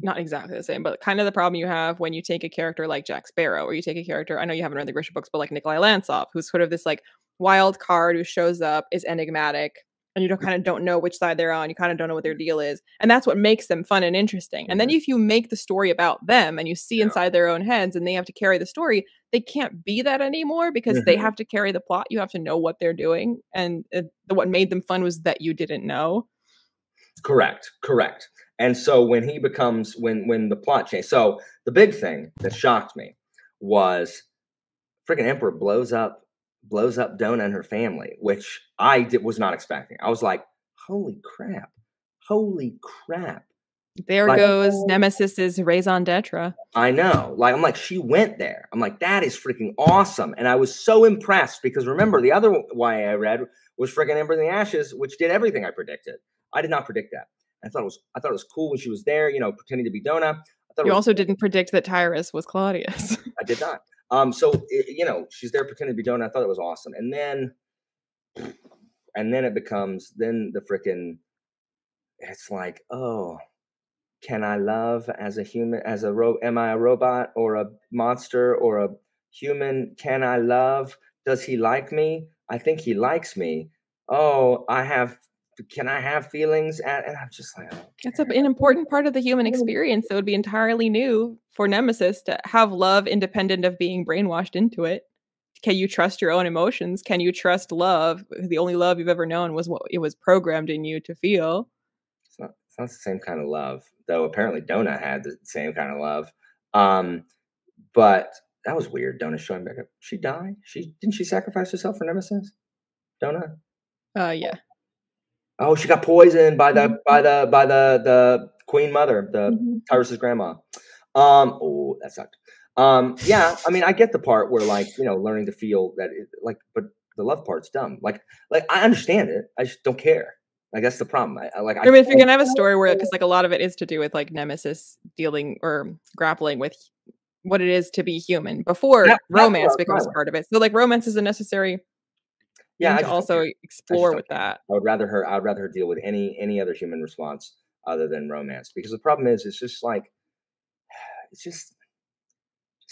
not exactly the same, but kind of the problem you have when you take a character like Jack Sparrow, or you take a character, I know you haven't read the Grisha books, but like Nikolai Lansov, who's sort of this like wild card who shows up, is enigmatic, and you don't know which side they're on. You kind of don't know what their deal is. And that's what makes them fun and interesting. And then if you make the story about them and you see inside their own heads and they have to carry the story, they can't be that anymore because they have to carry the plot. You have to know what they're doing. And what made them fun was that you didn't know. Correct. Correct. And so when he becomes, when the plot changes. So the big thing that shocked me was freaking Emperor blows up Dona and her family, which I was not expecting. I was like, holy crap. There like, goes Nemesis's raison d'etre. I know. Like, I'm like, she went there. I'm like, that is freaking awesome. And I was so impressed because remember, the other YA I read was freaking Ember in the Ashes, which did everything I predicted. I did not predict that. I thought it was cool when she was there, you know, pretending to be Dona. You also didn't predict that Tyrus was Claudius. I did not. You know, she's there pretending to be Dona. I thought it was awesome. And then it becomes, then the freaking, it's like, oh, can I love as a human, am I a robot or a monster or a human? Can I love? Does he like me? I think he likes me. Oh, can I have feelings? And I'm just like, it's an important part of the human experience that would be entirely new for Nemesis to have love independent of being brainwashed into it. Can you trust your own emotions? Can you trust love? The only love you've ever known was what it was programmed in you to feel. It's not the same kind of love, though apparently Dona had the same kind of love. But that was weird. Dona showing back up. She died? Didn't she sacrifice herself for Nemesis? Dona? Yeah. Oh, she got poisoned by the by the Queen Mother, the Tyrus's grandma. Oh, that sucked. Yeah, I mean, I get the part where like you know, learning to feel that, but the love part's dumb. Like I understand it. I just don't care. Like that's the problem. I mean, if you're gonna have a story where, because like a lot of it is to do with like Nemesis dealing or grappling with what it is to be human before romance becomes part of it. So like romance is a necessary. Yeah, I also explore with that. I would rather her deal with any other human response other than romance, because the problem is it's just like it just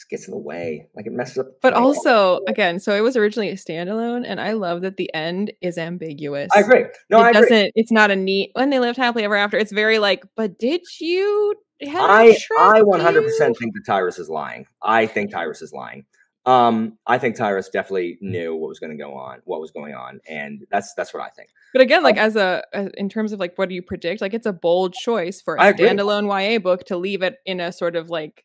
gets in the way, like it messes up. But also, again, so it was originally a standalone, and I love that the end is ambiguous. I agree. No, I agree. It's not a neat when they lived happily ever after. It's very like, but did you? I 100% think that Tyrus is lying. I think Tyrus is lying. I think Tyrus definitely knew what was going to go on, what was going on, and that's what I think. But again, like in terms of like what do you predict? Like it's a bold choice for a standalone YA book to leave it in a sort of like.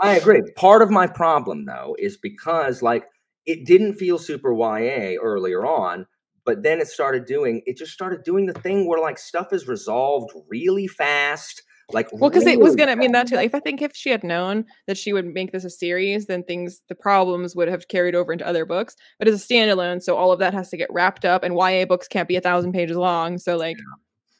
I agree. Part of my problem though is because like it didn't feel super YA earlier on, but then it just started doing the thing where like stuff is resolved really fast. Like, well, because it was going to mean that too. Like, I think if she had known that she would make this a series, then the problems would have carried over into other books. But as a standalone, so all of that has to get wrapped up, and YA books can't be 1,000 pages long. So, like,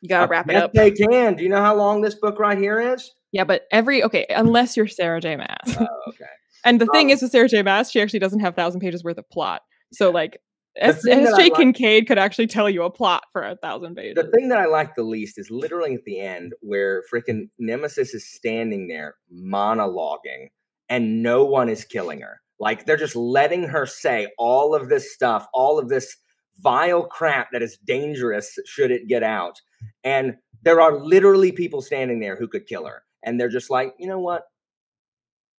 you got to wrap it up. They can. Do you know how long this book right here is? Yeah, but unless you're Sarah J. Maas. Okay. And the thing is with Sarah J. Maas, she actually doesn't have 1,000 pages worth of plot. So, like, S.J. Kincaid could actually tell you a plot for 1,000 pages. The thing that I like the least is literally at the end where freaking Nemesis is standing there monologuing and no one is killing her. Like they're just letting her say all of this stuff, all of this vile crap that is dangerous should it get out. And there are literally people standing there who could kill her. And they're just like, you know what?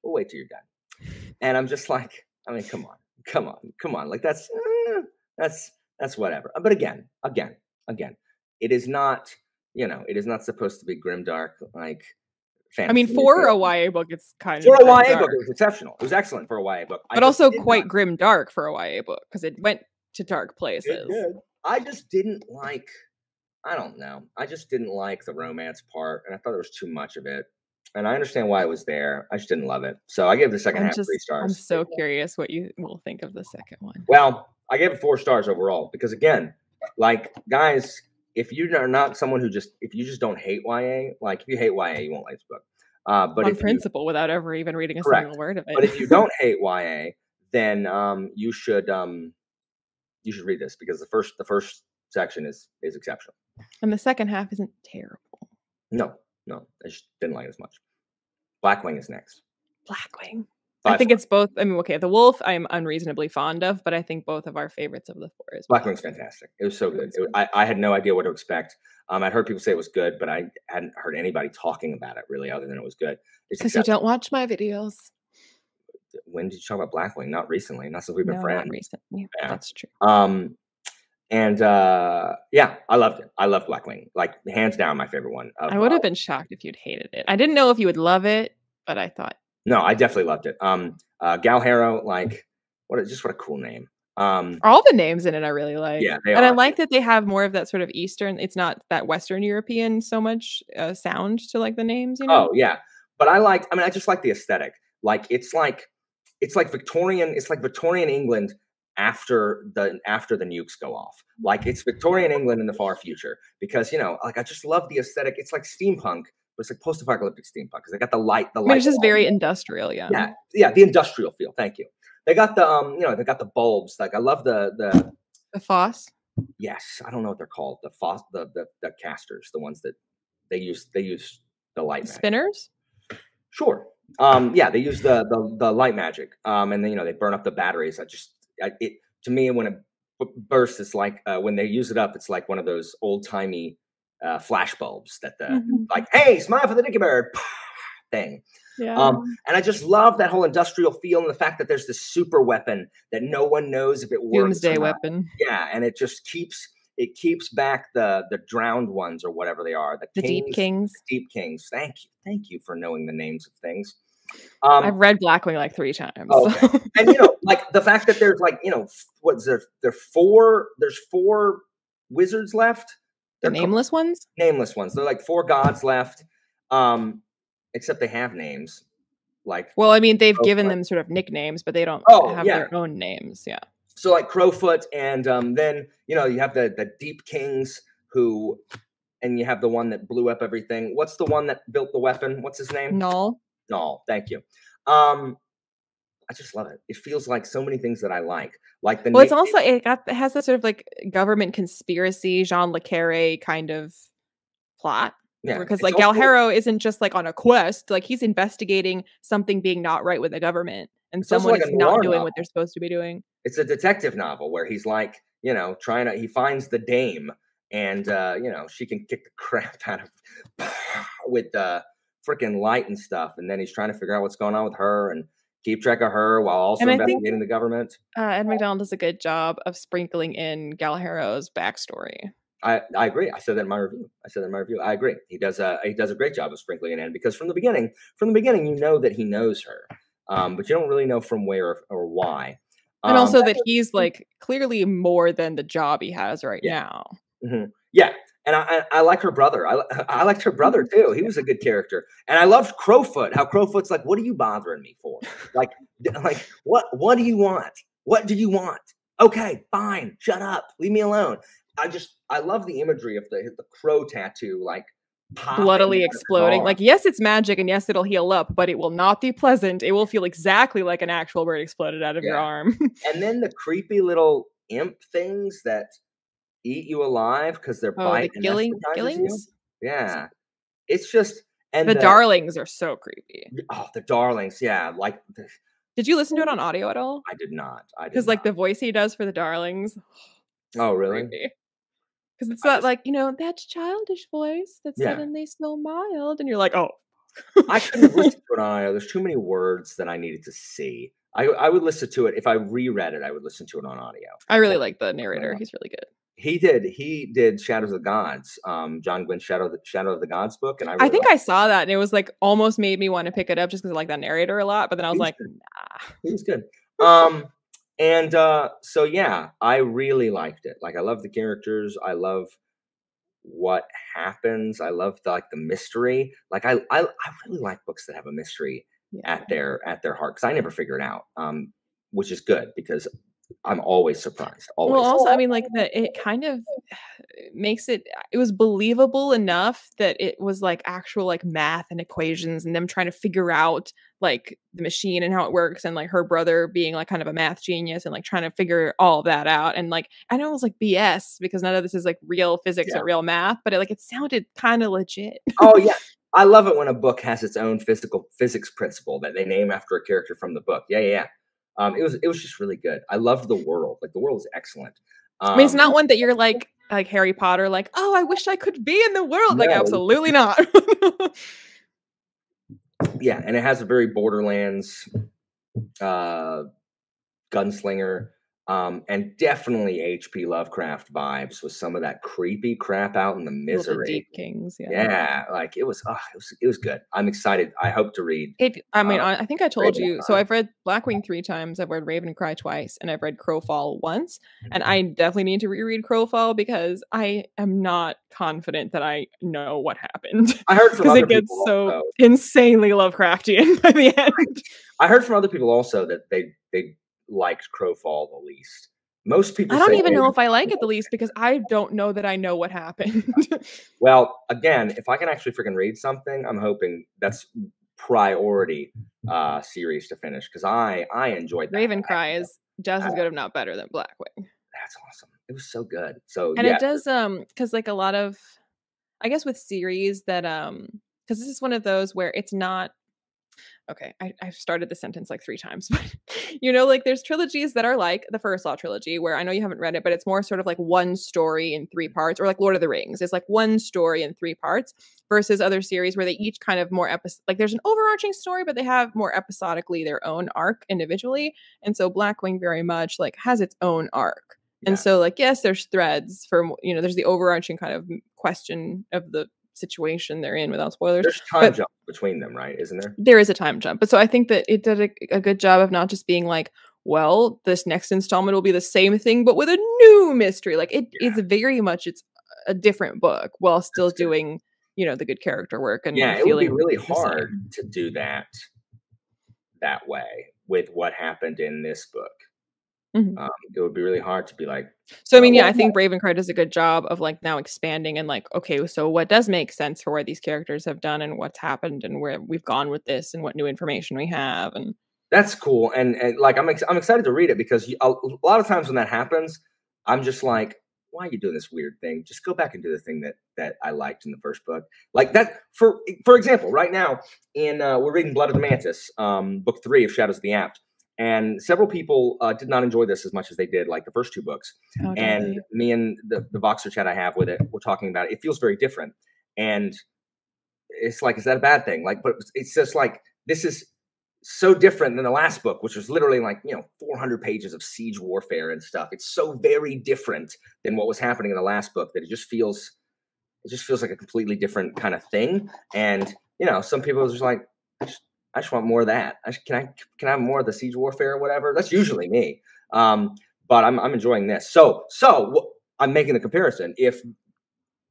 We'll wait till you're done. And I'm just like, I mean, come on. Like that's whatever. But again, it is not supposed to be grimdark like fantasy. I mean, for a YA book, it's kind of for a YA book, it was exceptional. It was excellent for a YA book. But also quite grimdark for a YA book because it went to dark places. It did. I just didn't like the romance part, and I thought there was too much of it. And I understand why it was there. I just didn't love it. So I gave the second half 3 stars. I'm so curious what you will think of the second one. Well, I gave it 4 stars overall because, again, like, guys, if you are not someone who just, if you just don't hate YA, like if you hate YA, you won't like this book. But on principle, without ever even reading a single word of it. But if you don't hate YA, then you should read this, because the first section is exceptional. And the second half isn't terrible. No, I just didn't like it as much. Blackwing is next. Blackwing. I think it's both. I mean, okay, The Wolf I'm unreasonably fond of, but I think both of our favorites of the four is Blackwing's fantastic. It was so good. I had no idea what to expect. I'd heard people say it was good, but I hadn't heard anybody talking about it really, other than it was good. Because you don't watch my videos. When did you talk about Blackwing? Not recently. Not since we've been friends. Not recently. Yeah. That's true. Yeah, I loved it. I loved Blackwing. Like, hands down, my favorite one. I would have been shocked if you'd hated it. I didn't know if you would love it, but I thought. No, I definitely loved it. Galharrow, like, what a cool name. All the names in it I really like. Yeah, they are. And I like that they have more of that sort of Eastern, it's not that Western European so much sound to like the names, you know? Oh, yeah. But I just like the aesthetic. Like, it's like Victorian, it's like Victorian England after the nukes go off. Like, it's Victorian England in the far future, because, you know, like, I just love the aesthetic. It's like steampunk. It's like post-apocalyptic steampunk, because they got the light. The light. It's just very industrial, yeah. The industrial feel. Thank you. They got the, they got the bulbs. Like, I love the foss. Yes, I don't know what they're called. The foss, the casters, the ones that they use the light magic. Spinners. Sure. Yeah, they use the light magic. And then they burn up the batteries. To me, when it bursts, it's like when they use it up, it's like one of those old-timey flash bulbs that like, hey, smile for the dicky bird thing. Yeah. And I just love that whole industrial feel, and the fact that there's this super weapon that no one knows if it works. Doomsday weapon. Yeah. And it just keeps back the drowned ones, or whatever they are. The kings, deep kings. The deep kings. Thank you. Thank you for knowing the names of things. I've read Blackwing like 3 times. Okay. And like the fact that there's like, what's there there's four wizards left. They're nameless ones? Nameless ones. They're like 4 gods left, except they have names. Like, well, I mean, they've Crowfoot. Given them sort of nicknames, but they don't have their own names. Yeah. So like Crowfoot, and then you have the Deep Kings, who, and you have the one that blew up everything. What's the one that built the weapon? What's his name? Null. Thank you. I just love it. It feels like so many things that I like. Like the it's also it has that sort of like government conspiracy, Jean Le Carre kind of plot. Yeah, because like Galharrow isn't just like on a quest; like he's investigating something being not right with the government, and someone is not doing what they're supposed to be doing. It's a detective novel where he's like, trying to. He finds the dame, and she can kick the crap out of with the freaking light and stuff, and then he's trying to figure out what's going on with her and keep track of her while also investigating the government. Ed McDonald does a good job of sprinkling in Galharrow's backstory. I agree. I said that in my review. I agree. He does a great job of sprinkling it in, because from the beginning, you know that he knows her, but you don't really know from where or why. And also that he's like clearly more than the job he has right now. Mm-hmm. Yeah. And I like her brother. I liked her brother too. He was a good character, and I loved Crowfoot. How Crowfoot's like, "What are you bothering me for? Like what do you want? What do you want? Okay, fine, shut up, leave me alone." I love the imagery of the crow tattoo, like bloodily exploding. Like, yes, it's magic, and yes, it'll heal up, but it will not be pleasant. It will feel exactly like an actual bird exploded out of your arm. And then the creepy little imp things that eat you alive because they're biting. Gillings? Yeah. It's just, and the Darlings are so creepy. Oh, the Darlings, yeah. Like, did you listen to it on audio at all? I did not. Because like the voice he does for the Darlings. Oh, really? Because it's not like, that childish voice that's suddenly so mild, and you're like, oh. I couldn't listen to it on audio. There's too many words that I needed to see. I would listen to it if I reread it. I would listen to it on audio. I really like the narrator. He's really good. He did Shadows of the Gods, John Gwynn's Shadow of the Gods book, and I think I saw that, and it was like almost made me want to pick it up just because I like that narrator a lot. But then I was like, nah, he was good. So yeah, I really liked it. Like, I love the characters, I love what happens, I love the mystery. Like, I really like books that have a mystery at their heart, because I never figure it out, which is good, because I'm always surprised. Always. Well, also, I mean, like, it kind of makes it, it was believable enough that it was like actual like math and equations and them trying to figure out like the machine and how it works, and like her brother being like kind of a math genius and like trying to figure all of that out. And like, I know it was like BS because none of this is like real physics or real math, but it sounded kind of legit. Oh yeah. I love it when a book has its own physics principle that they name after a character from the book. Yeah. Yeah. Yeah. It was just really good. I loved the world. Like, the world was excellent. I mean, it's not one that you're like Harry Potter, like, oh, I wish I could be in the world. No. Like, absolutely not. Yeah, and it has a very Borderlands gunslinger, and definitely H.P. Lovecraft vibes with some of that creepy crap out in the Misery. The Deep Kings, yeah. Yeah, like it was good. I'm excited. I hope to read. I mean, I think I told you. So I've read Blackwing 3 times. I've read Ravencry twice, and I've read Crowfall once. And I definitely need to reread Crowfall because I am not confident that I know what happened. I heard from other people. Because it gets so insanely Lovecraftian by the end. I heard from other people also that they liked Crowfall the least. Most people I don't even know if I like it the least because I don't know that I know what happened. Well, again, if I can actually freaking read something, I'm hoping that's priority series to finish because I enjoyed that. Ravencry is just as good, if not better, than Blackwing. That's awesome. It was so good. So and it does because like a lot of, I guess with series that because this is one of those where it's not. Okay, I've started the sentence like 3 times, but you know, like there's trilogies that are like the First Law trilogy where I know you haven't read it, but it's more sort of like one story in 3 parts, or like Lord of the Rings. It's like one story in 3 parts versus other series where they each kind of more like there's an overarching story, but they have more episodically their own arc individually. And so Blackwing very much like has its own arc. Yeah. And so like, yes, there's threads for, you know, there's the overarching kind of question of the situation they're in without spoilers. There's time jump between them, right? Isn't there? There is a time jump. But so I think that it did a good job of not just being like, well, this next installment will be the same thing, but with a new mystery. Like it's very much, it's a different book while still doing, you know, the good character work. And yeah, it would be really hard to do that way with what happened in this book. It would be really hard to be like. So I mean, yeah, I think Ravencry does a good job of like now expanding and like, okay, so what does make sense for what these characters have done and what's happened and where we've gone with this and what new information we have, and that's cool. And like I'm excited to read it because a lot of times when that happens, I'm just like, why are you doing this weird thing? Just go back and do the thing that I liked in the first book. Like that, for example, right now in we're reading Blood of the Mantis, book 3 of Shadows of the Apt. And several people did not enjoy this as much as they did like the first 2 books. Oh, and really? Me and the Voxer chat I have with it, we're talking about it. It feels very different. And it's like, is that a bad thing? Like, but it's just like, this is so different than the last book, which was literally like, you know, 400 pages of siege warfare and stuff. It's so very different than what was happening in the last book that it just feels like a completely different kind of thing. And, you know, some people are just like, I just want more of that. Can I have more of the siege warfare or whatever? That's usually me. But I'm enjoying this. So I'm making the comparison. If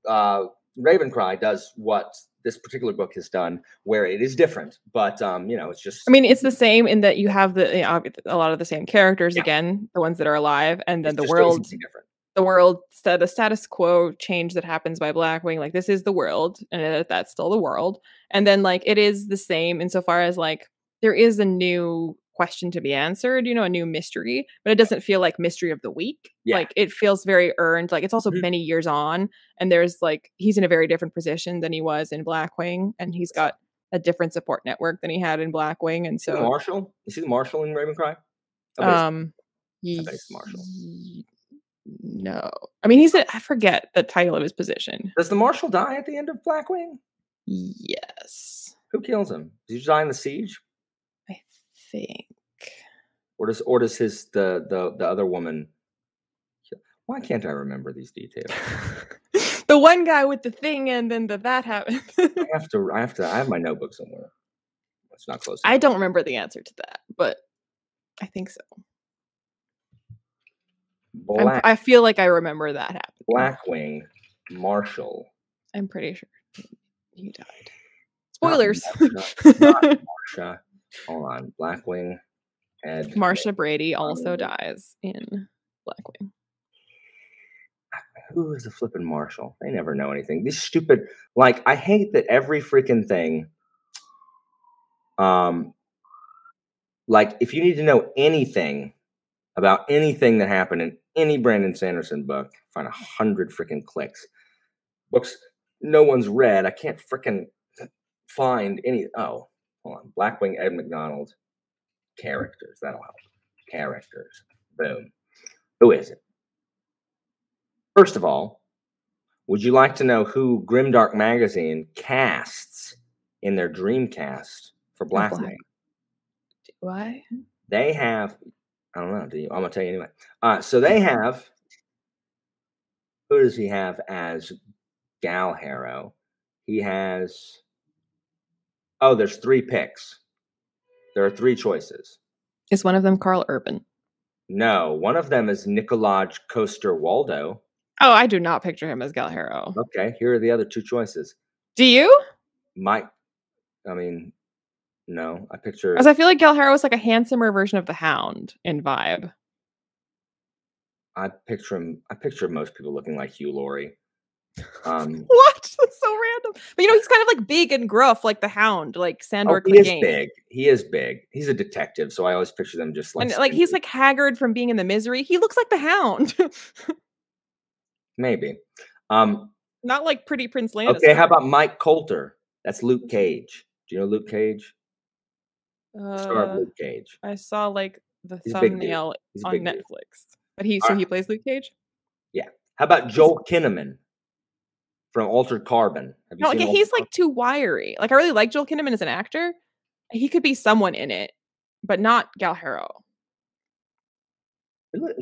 Ravencry does what this particular book has done, where it is different, but you know, it's just. I mean, it's the same in that you have the a lot of the same characters again, the ones that are alive, and then the world. Different. The world, the status quo change that happens by Blackwing, like this is the world, and that's still the world. And then like it is the same insofar as like there is a new question to be answered, you know, a new mystery, but it doesn't feel like mystery of the week. Yeah. Like it feels very earned. Like it's also many years on, and there's like he's in a very different position than he was in Blackwing, and he's got a different support network than he had in Blackwing. And so Marshall, is he the Marshall in Ravencry? I bet he's Marshall. No, I mean I forget the title of his position. Does the Marshal die at the end of Blackwing? Yes. Who kills him? Does he die in the siege? I think. Or does his the other woman? Why can't I remember these details? The one guy with the thing, and then that happened. I have to. I have my notebook somewhere. It's not close. I don't remember the answer to that, but I think so. I feel like I remember that happening. Blackwing, Marshall. I'm pretty sure he died. Spoilers. Not Marsha. Hold on. Blackwing, had Marsha Brady also dies in Blackwing. Who is the flippin' marshal? They never know anything. These stupid, like, I hate that every freaking thing. Like, if you need to know anything about anything that happened in any Brandon Sanderson book, find 100 freaking clicks. Books no one's read. I can't freaking find any. Oh, hold on. Blackwing, Ed McDonald. Characters. That'll help. Characters. Boom. Who is it? First of all, would you like to know who Grimdark Magazine casts in their Dreamcast for Blackwing? Why? They have, I don't know, do you, I'm going to tell you anyway. So they have, who does he have as Galharrow? He has, oh, there's 3 picks. There are 3 choices. Is one of them Carl Urban? No, one of them is Nicolaj Coster-Waldau. Oh, I do not picture him as Galharrow. Okay, here are the other 2 choices. Do you? No, I picture... Because I feel like Galharrow is like a handsomer version of the Hound in vibe. I picture most people looking like Hugh Laurie. What? That's so random. But you know, he's kind of like big and gruff, like the Hound, like Sandor Clegane. He is big. He's a detective, so I always picture them just like... And, like, he's like haggard from being in the Misery. He looks like the Hound. Maybe. Not like Pretty Prince Landis. Okay, how about Mike Coulter? That's Luke Cage. Do you know Luke Cage? Star of Luke Cage. I saw like the thumbnail on Netflix. But he plays Luke Cage? Yeah. How about Joel Kinnaman from Altered Carbon? He's like too wiry. Like, I really like Joel Kinnaman as an actor. He could be someone in it, but not Galharrow.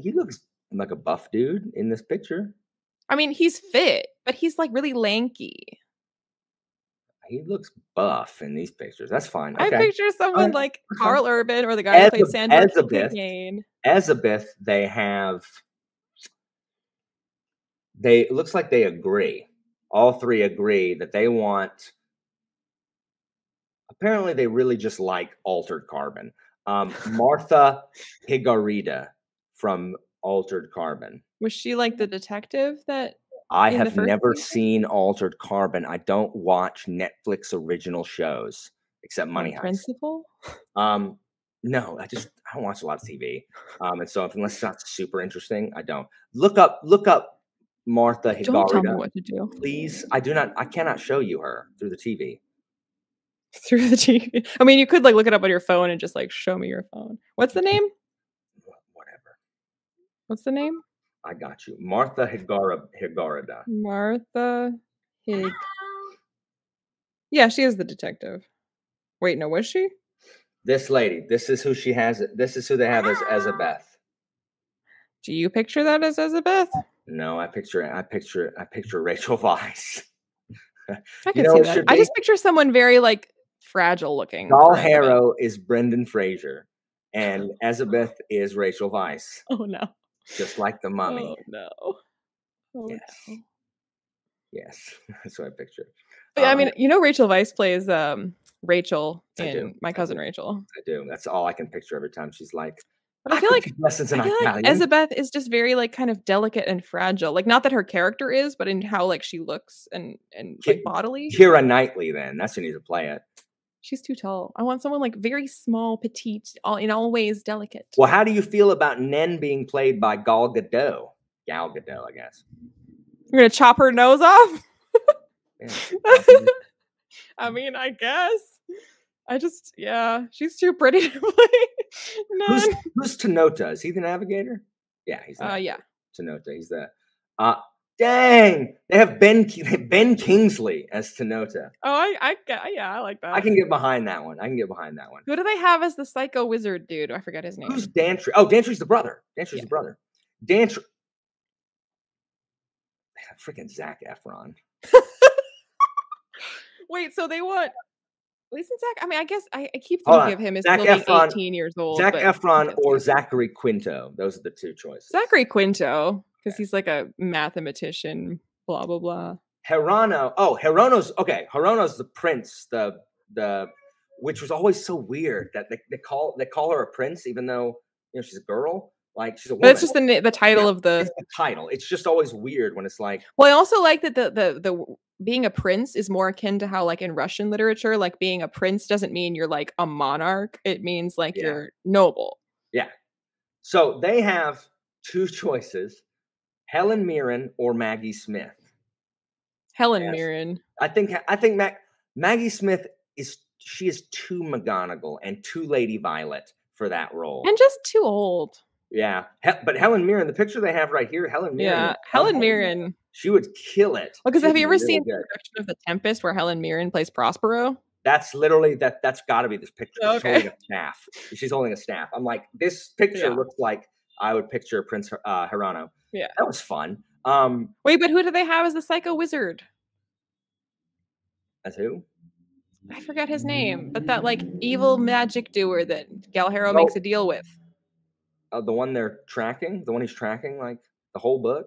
He looks like a buff dude in this picture. I mean, he's fit, but he's like really lanky. He looks buff in these pictures. That's fine. Okay. I picture someone like Carl Urban or the guy who played Sandor Clegane. Elizabeth, it looks like they agree. All 3 agree that they want, apparently they really just like Altered Carbon. Martha Higarita from Altered Carbon. Was she like the detective that... I have never seen Altered Carbon. I don't watch Netflix original shows except Money Heist. Principal? No, I don't watch a lot of TV. And so unless it's not super interesting, I don't. Look up Martha Higarita. Don't tell me what to do. Please. I cannot show you her through the TV. Through the TV. I mean, you could like look it up on your phone and just like show me your phone. What's the name? Whatever. What's the name? I got you. Martha Higarita. Yeah, she is the detective. Wait, no, was she? This lady. This is who she has. This is who they have as Elizabeth. Do you picture that as Elizabeth? No, I picture Rachel Weisz. I can see that. I just picture someone very like fragile looking. Galharrow is Brendan Fraser and Elizabeth is Rachel Weisz. Oh no. Just like the Mummy. Oh, no. Oh, yes. No. Yes. That's what I picture. But, I mean, you know Rachel Weisz plays Rachel in My Cousin Rachel. I do. That's all I can picture every time she's like... But I feel like Elizabeth is just very like kind of delicate and fragile. Like, not that her character is, but in how like she looks and like, bodily. Keira Knightley, then. That's who needs to play it. She's too tall. I want someone like very small, petite, in all ways delicate. Well, how do you feel about Nen being played by Gal Gadot? Gal Gadot, I guess. You're going to chop her nose off? I mean, I guess. She's too pretty to play Nen. Who's Tenota? Is he the Navigator? Yeah, he's the Navigator. Tenota, he's the... Dang! They have Ben Kingsley as Tenota. Oh, I like that. I can get behind that one. Who do they have as the psycho wizard dude? I forgot his name. Who's Dantry? Oh, Dantry's the brother. Dantry. Freaking Zac Efron. Wait, so they want? Isn't Zac? I mean, I guess I keep thinking of him as Zac Efron, 18 years old. Zac Efron or Zachary Quinto. Those are the 2 choices. Zachary Quinto. Because he's like a mathematician, blah blah blah. Hirono. Oh, Hirono's the prince, the which was always so weird that they call her a prince, even though, you know, she's a girl. Like, she's a woman. But it's just the title of the... It's the title. It's just always weird when it's like... Well, I also like that the being a prince is more akin to how, like, in Russian literature, like, being a prince doesn't mean you're, like, a monarch. It means, like, you're noble. Yeah. So they have two choices. Helen Mirren or Maggie Smith. Helen Mirren. I think Maggie Smith is... She is too McGonagall and too Lady Violet for that role. And just too old. Yeah, but Helen Mirren, the picture they have right here, Helen Mirren. Yeah, Helen Mirren. She would kill it. Well, because have you ever seen the production of The Tempest where Helen Mirren plays Prospero? That's literally, that's got to be this picture. Oh, okay. She's holding a staff. She's holding a staff. I'm like, this picture looks like I would picture Prince Hirano. Yeah. That was fun. Wait, but who do they have as the psycho wizard? As who? I forgot his name, but that, like, evil magic doer that Galharrow makes a deal with. The one they're tracking? The one he's tracking, like, the whole book?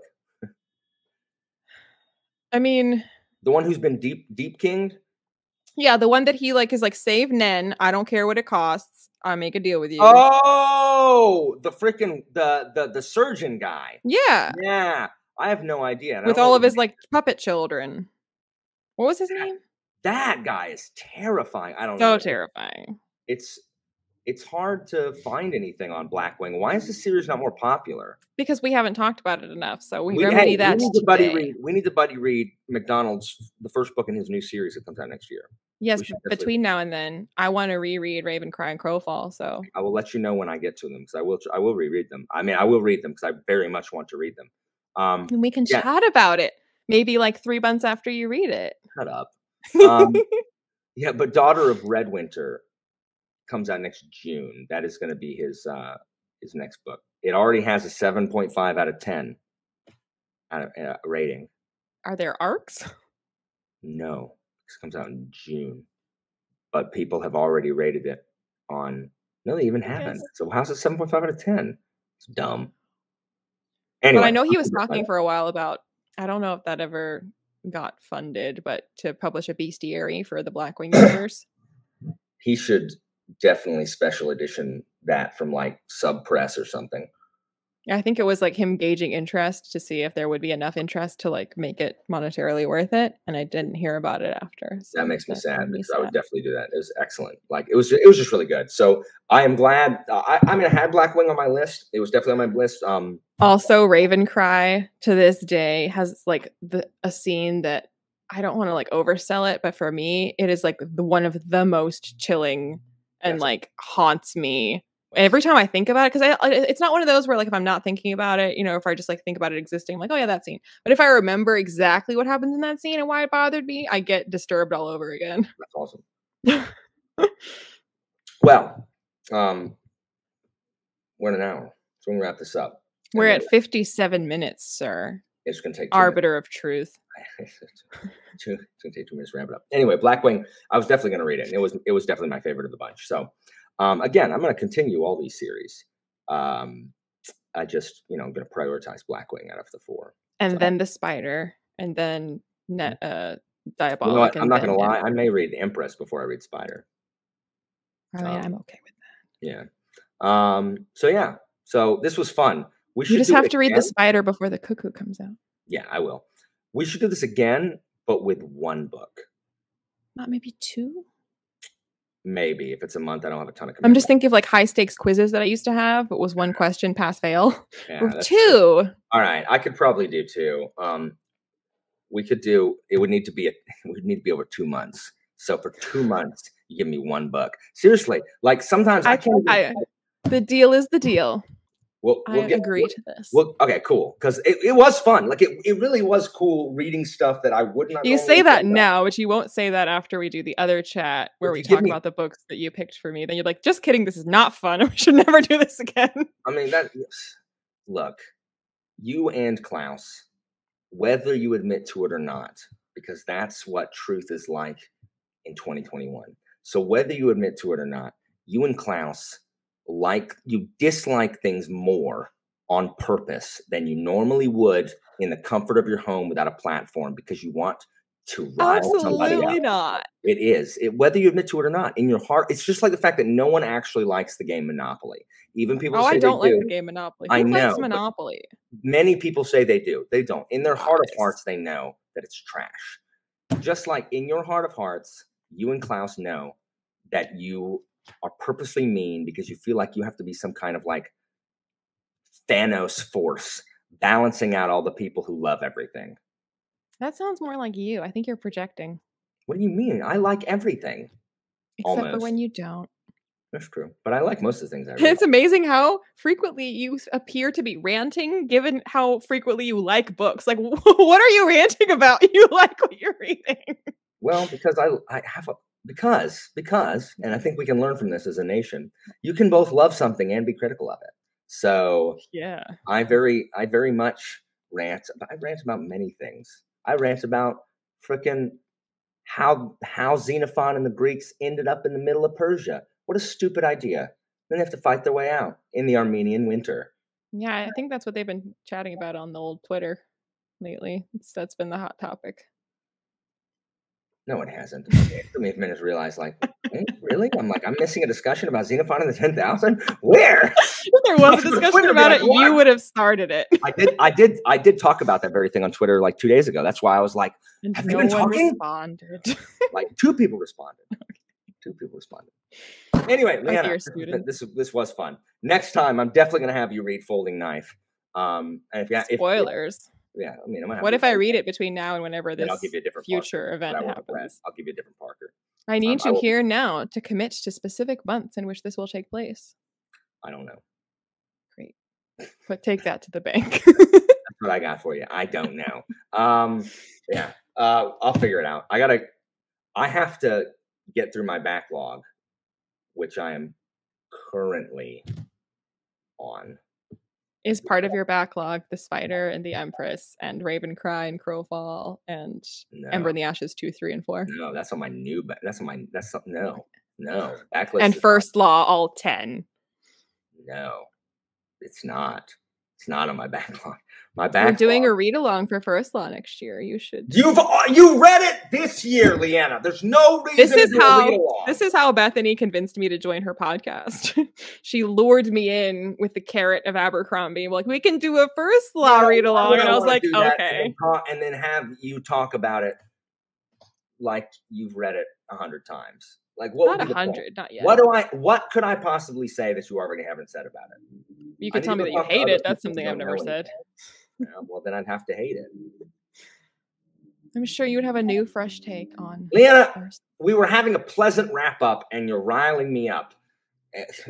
I mean... The one who's been deep kinged? Yeah, the one that he, like, is like, save Nen, I don't care what it costs, I'll make a deal with you. Oh! The freaking, the surgeon guy. Yeah. Yeah. I have no idea. With all of his, like, puppet children. What was his name? That guy is terrifying. I don't know. So terrifying. It's hard to find anything on Blackwing. Why is this series not more popular? Because we haven't talked about it enough. So we remedy that. We need to buddy read McDonald's, the first book in his new series that comes out next year. Yes, between now and then, I want to reread Ravencry and Crowfall. So I will let you know when I get to them because I will reread them. I mean, I will read them because I very much want to read them. And we can chat about it. Maybe like 3 months after you read it. Shut up. Yeah, but Daughter of Redwinter comes out next June. That is going to be his next book. It already has a 7.5 out of 10 rating. Are there arcs? No. This comes out in June. But people have already rated it on... No, they even haven't. So how's it 7.5 out of 10? It's dumb. Anyway, but I know he was talking for a while about... I don't know if that ever got funded, but to publish a bestiary for the Blackwing universe. He should... definitely special edition that from like Sub Press or something. I think it was like him gauging interest to see if there would be enough interest to like make it monetarily worth it. And I didn't hear about it after. So that makes me sad because I would definitely do that. It was excellent. Like it was just really good. So I am glad. I mean, I had Blackwing on my list. It was definitely on my list. Also, Ravencry to this day has like a scene that I don't want to like oversell it, but for me, it is like one of the most chilling. And like haunts me every time I think about it because it's not one of those where like if I'm not thinking about it, you know, if I just like think about it existing, I'm like, oh yeah, that scene. But if I remember exactly what happens in that scene and why it bothered me, I get disturbed all over again. That's awesome. Well, we're in an hour, so we're gonna wrap this up. We're at 57 minutes, sir. It's gonna take Arbiter minutes. Of Truth. It's going to take 2 minutes to wrap it up. Anyway, Blackwing, I was definitely going to read it. And it was definitely my favorite of the bunch. So, again, I'm going to continue all these series. I just, you know, I'm going to prioritize Blackwing out of the four. And then The Spider. And then Diabolic. You know what? I'm not going to lie. I may read Empress before I read Spider. I mean, I'm okay with that. Yeah. So this was fun. We should just have to read The Spider before The Cuckoo comes out. Yeah, I will. We should do this again, but with one book. Not maybe two? Maybe. If it's a month, I don't have a ton of commitment. I'm just thinking of like high stakes quizzes that I used to have, but was one question pass fail. Yeah, or two. True. All right. I could probably do two. We could do it would need to be over 2 months. So for 2 months, you give me one book. Seriously. Like sometimes the deal is the deal. We'll agree to this. Okay, cool. Because it was fun. Like it really was cool reading stuff that I would not. You say that now, but you won't say that after we do the other chat where we talk about the books that you picked for me. Then you're like, just kidding, this is not fun. We should never do this again. I mean, look, you and Klaus, whether you admit to it or not, because that's what truth is like in 2021. So whether you admit to it or not, you and Klaus... like you dislike things more on purpose than you normally would in the comfort of your home without a platform because you want to rile somebody up. Absolutely not. It is. Whether you admit to it or not, in your heart, it's just like the fact that no one actually likes the game Monopoly. Even people say they do. Oh, I don't like the game Monopoly. I know. Monopoly. Many people say they do. They don't. In their heart of hearts, they know that it's trash. Just like in your heart of hearts, you and Klaus know that you are purposely mean because you feel like you have to be some kind of like Thanos force balancing out all the people who love everything. That sounds more like you. I think you're projecting. What do you mean? I like everything. Except for when you don't. That's true. But I like most of the things I read. It's amazing how frequently you appear to be ranting, given how frequently you like books. Like, what are you ranting about? You like what you're reading. Well, because I have a... Because, and I think we can learn from this as a nation, you can both love something and be critical of it. So yeah, I very much rant. I rant about many things. I rant about freaking how Xenophon and the Greeks ended up in the middle of Persia. What a stupid idea. Then they have to fight their way out in the Armenian winter. Yeah, I think that's what they've been chatting about on the old Twitter lately. That's been the hot topic. No, it hasn't. It took me a minute to realize, like, wait, really? I'm like, I'm missing a discussion about Xenophon and the 10,000. Where? If there was a discussion about it, you would have started it. I did talk about that very thing on Twitter like 2 days ago. That's why I was like, have you been talking? Like, two people responded. Anyway, Leanna, this was fun. Next time, I'm definitely going to have you read Folding Knife. And if spoilers. Yeah, I mean, what if I read it between now and whenever this future event happens? I'll give you a different Parker. I need you here now to commit to specific months in which this will take place. I don't know. Great. But take that to the bank. That's what I got for you. I don't know. Yeah, I'll figure it out. I have to get through my backlog, which I am currently on. Is part of your backlog The Spider and the Empress and Ravencry and Crowfall and Ember in the Ashes 2, 3, and 4? No, that's on my new. No. Backlist and First Law all 10. No, it's not. It's not on my backlog. My backlog. We're doing a read along for First Law next year. You should. You read it this year, Leanna. There's no reason. This is how Bethany convinced me to join her podcast. She lured me in with the carrot of Abercrombie. Like, we can do a First Law read along, and I was like, okay. And then have you talk about it like you've read it 100 times. Like, what? Not 100, not yet. What could I possibly say that you already haven't said about it? You could tell me that you hate it. That's something I've never said. Well, then I'd have to hate it. I'm sure you would have a new, fresh take on. Leanna, we were having a pleasant wrap up, and you're riling me up.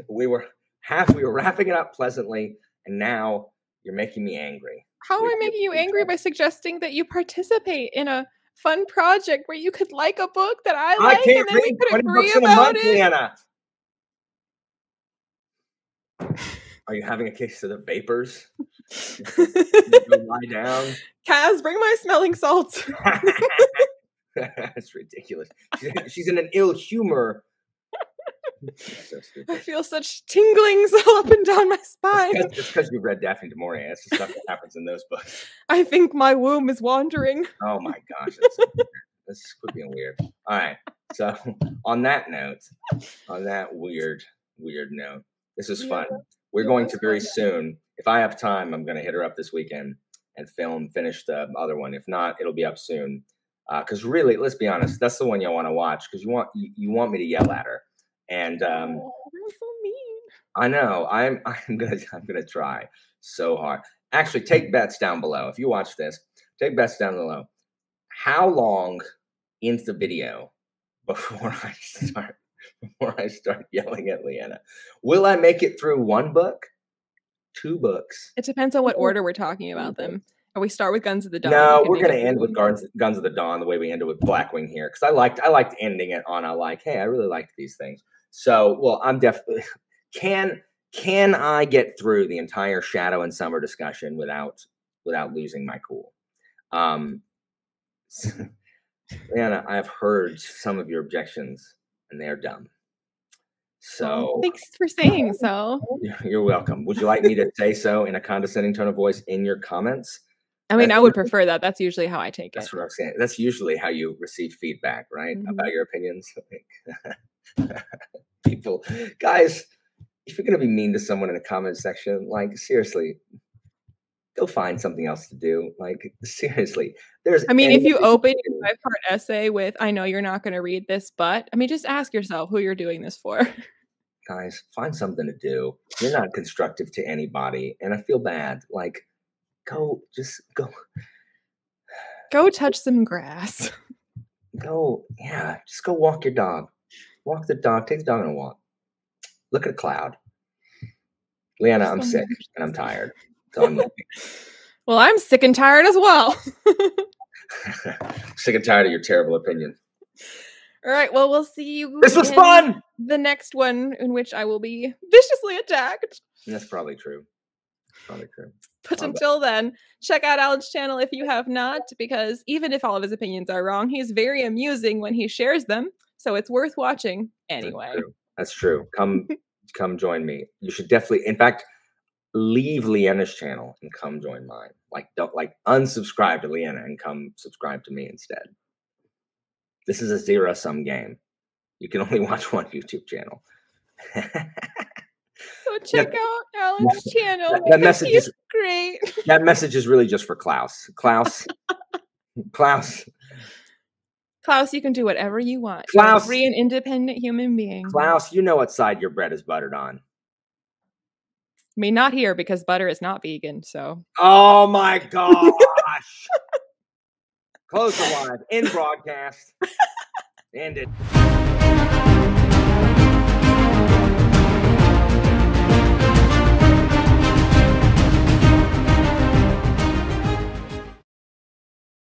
We were wrapping it up pleasantly, and now you're making me angry. How am I making you angry? By suggesting that you participate in a fun project where you could like a book that I like, and then we could agree about it. Leanna, are you having a case of the vapors? Lie down. Kaz, bring my smelling salts. That's ridiculous. She's in an ill humor. So I feel such tinglings all up and down my spine. It's because you read Daphne du Maurier. That's the stuff that happens in those books. I think my womb is wandering. Oh my gosh. That's creepy and weird. All right. So on that weird note, this is fun. We're going to very soon, if I have time, I'm going to hit her up this weekend and finish the other one. If not, it'll be up soon. Because really, let's be honest, that's the one you want to watch because you want me to yell at her. And that's so mean. I know. I'm gonna try so hard. Actually, take bets down below. If you watch this, take bets down below. How long into the video before I start yelling at Leanna? Will I make it through one book? 2 books. It depends on what order we're talking about them. And we start with Guns of the Dawn. No, we're going to end with Guns of the Dawn the way we ended with Blackwing here. Because I liked ending it on a like, hey, I really liked these things. So, well, I'm definitely can I get through the entire Shadow and Summer discussion without losing my cool? Leanna, I have heard some of your objections, and they are dumb. So thanks for saying so. You're welcome. Would you like me to say so in a condescending tone of voice in your comments? I mean, I would prefer that. That's usually how I take it. That's what I'm saying. That's usually how you receive feedback, right? Mm-hmm. About your opinions. Like, people, guys, if you're going to be mean to someone in the comment section, like, seriously, go find something else to do. Like, seriously, there's. I mean, if you open your 5-part essay with, I know you're not going to read this, but I mean, just ask yourself who you're doing this for. Guys, find something to do. You're not constructive to anybody. And I feel bad. Like, go touch some grass. Go, yeah, just go walk your dog. Walk the dog. Take the dog on a walk. Look at a cloud. Leanna, I'm sick and I'm tired. So I'm leaving. Well, I'm sick and tired as well. Sick and tired of your terrible opinion. All right. Well, we'll see you. This was fun. The next one in which I will be viciously attacked. And that's probably true. Probably true. But until then, check out Alan's channel if you have not, because even if all of his opinions are wrong, he's very amusing when he shares them. So it's worth watching anyway. That's true. That's true. Come join me. You should definitely, in fact, leave Leanna's channel and come join mine. Like, don't, like, unsubscribe to Leanna and come subscribe to me instead. This is a zero-sum game. You can only watch one YouTube channel. So check out Alan's channel. That message is great. That message is really just for Klaus. Klaus, you can do whatever you want. Klaus, you're a free and independent human being. Klaus, you know what side your bread is buttered on. I mean, not here, because butter is not vegan, so. Oh my gosh. Close the live. End broadcast. End it.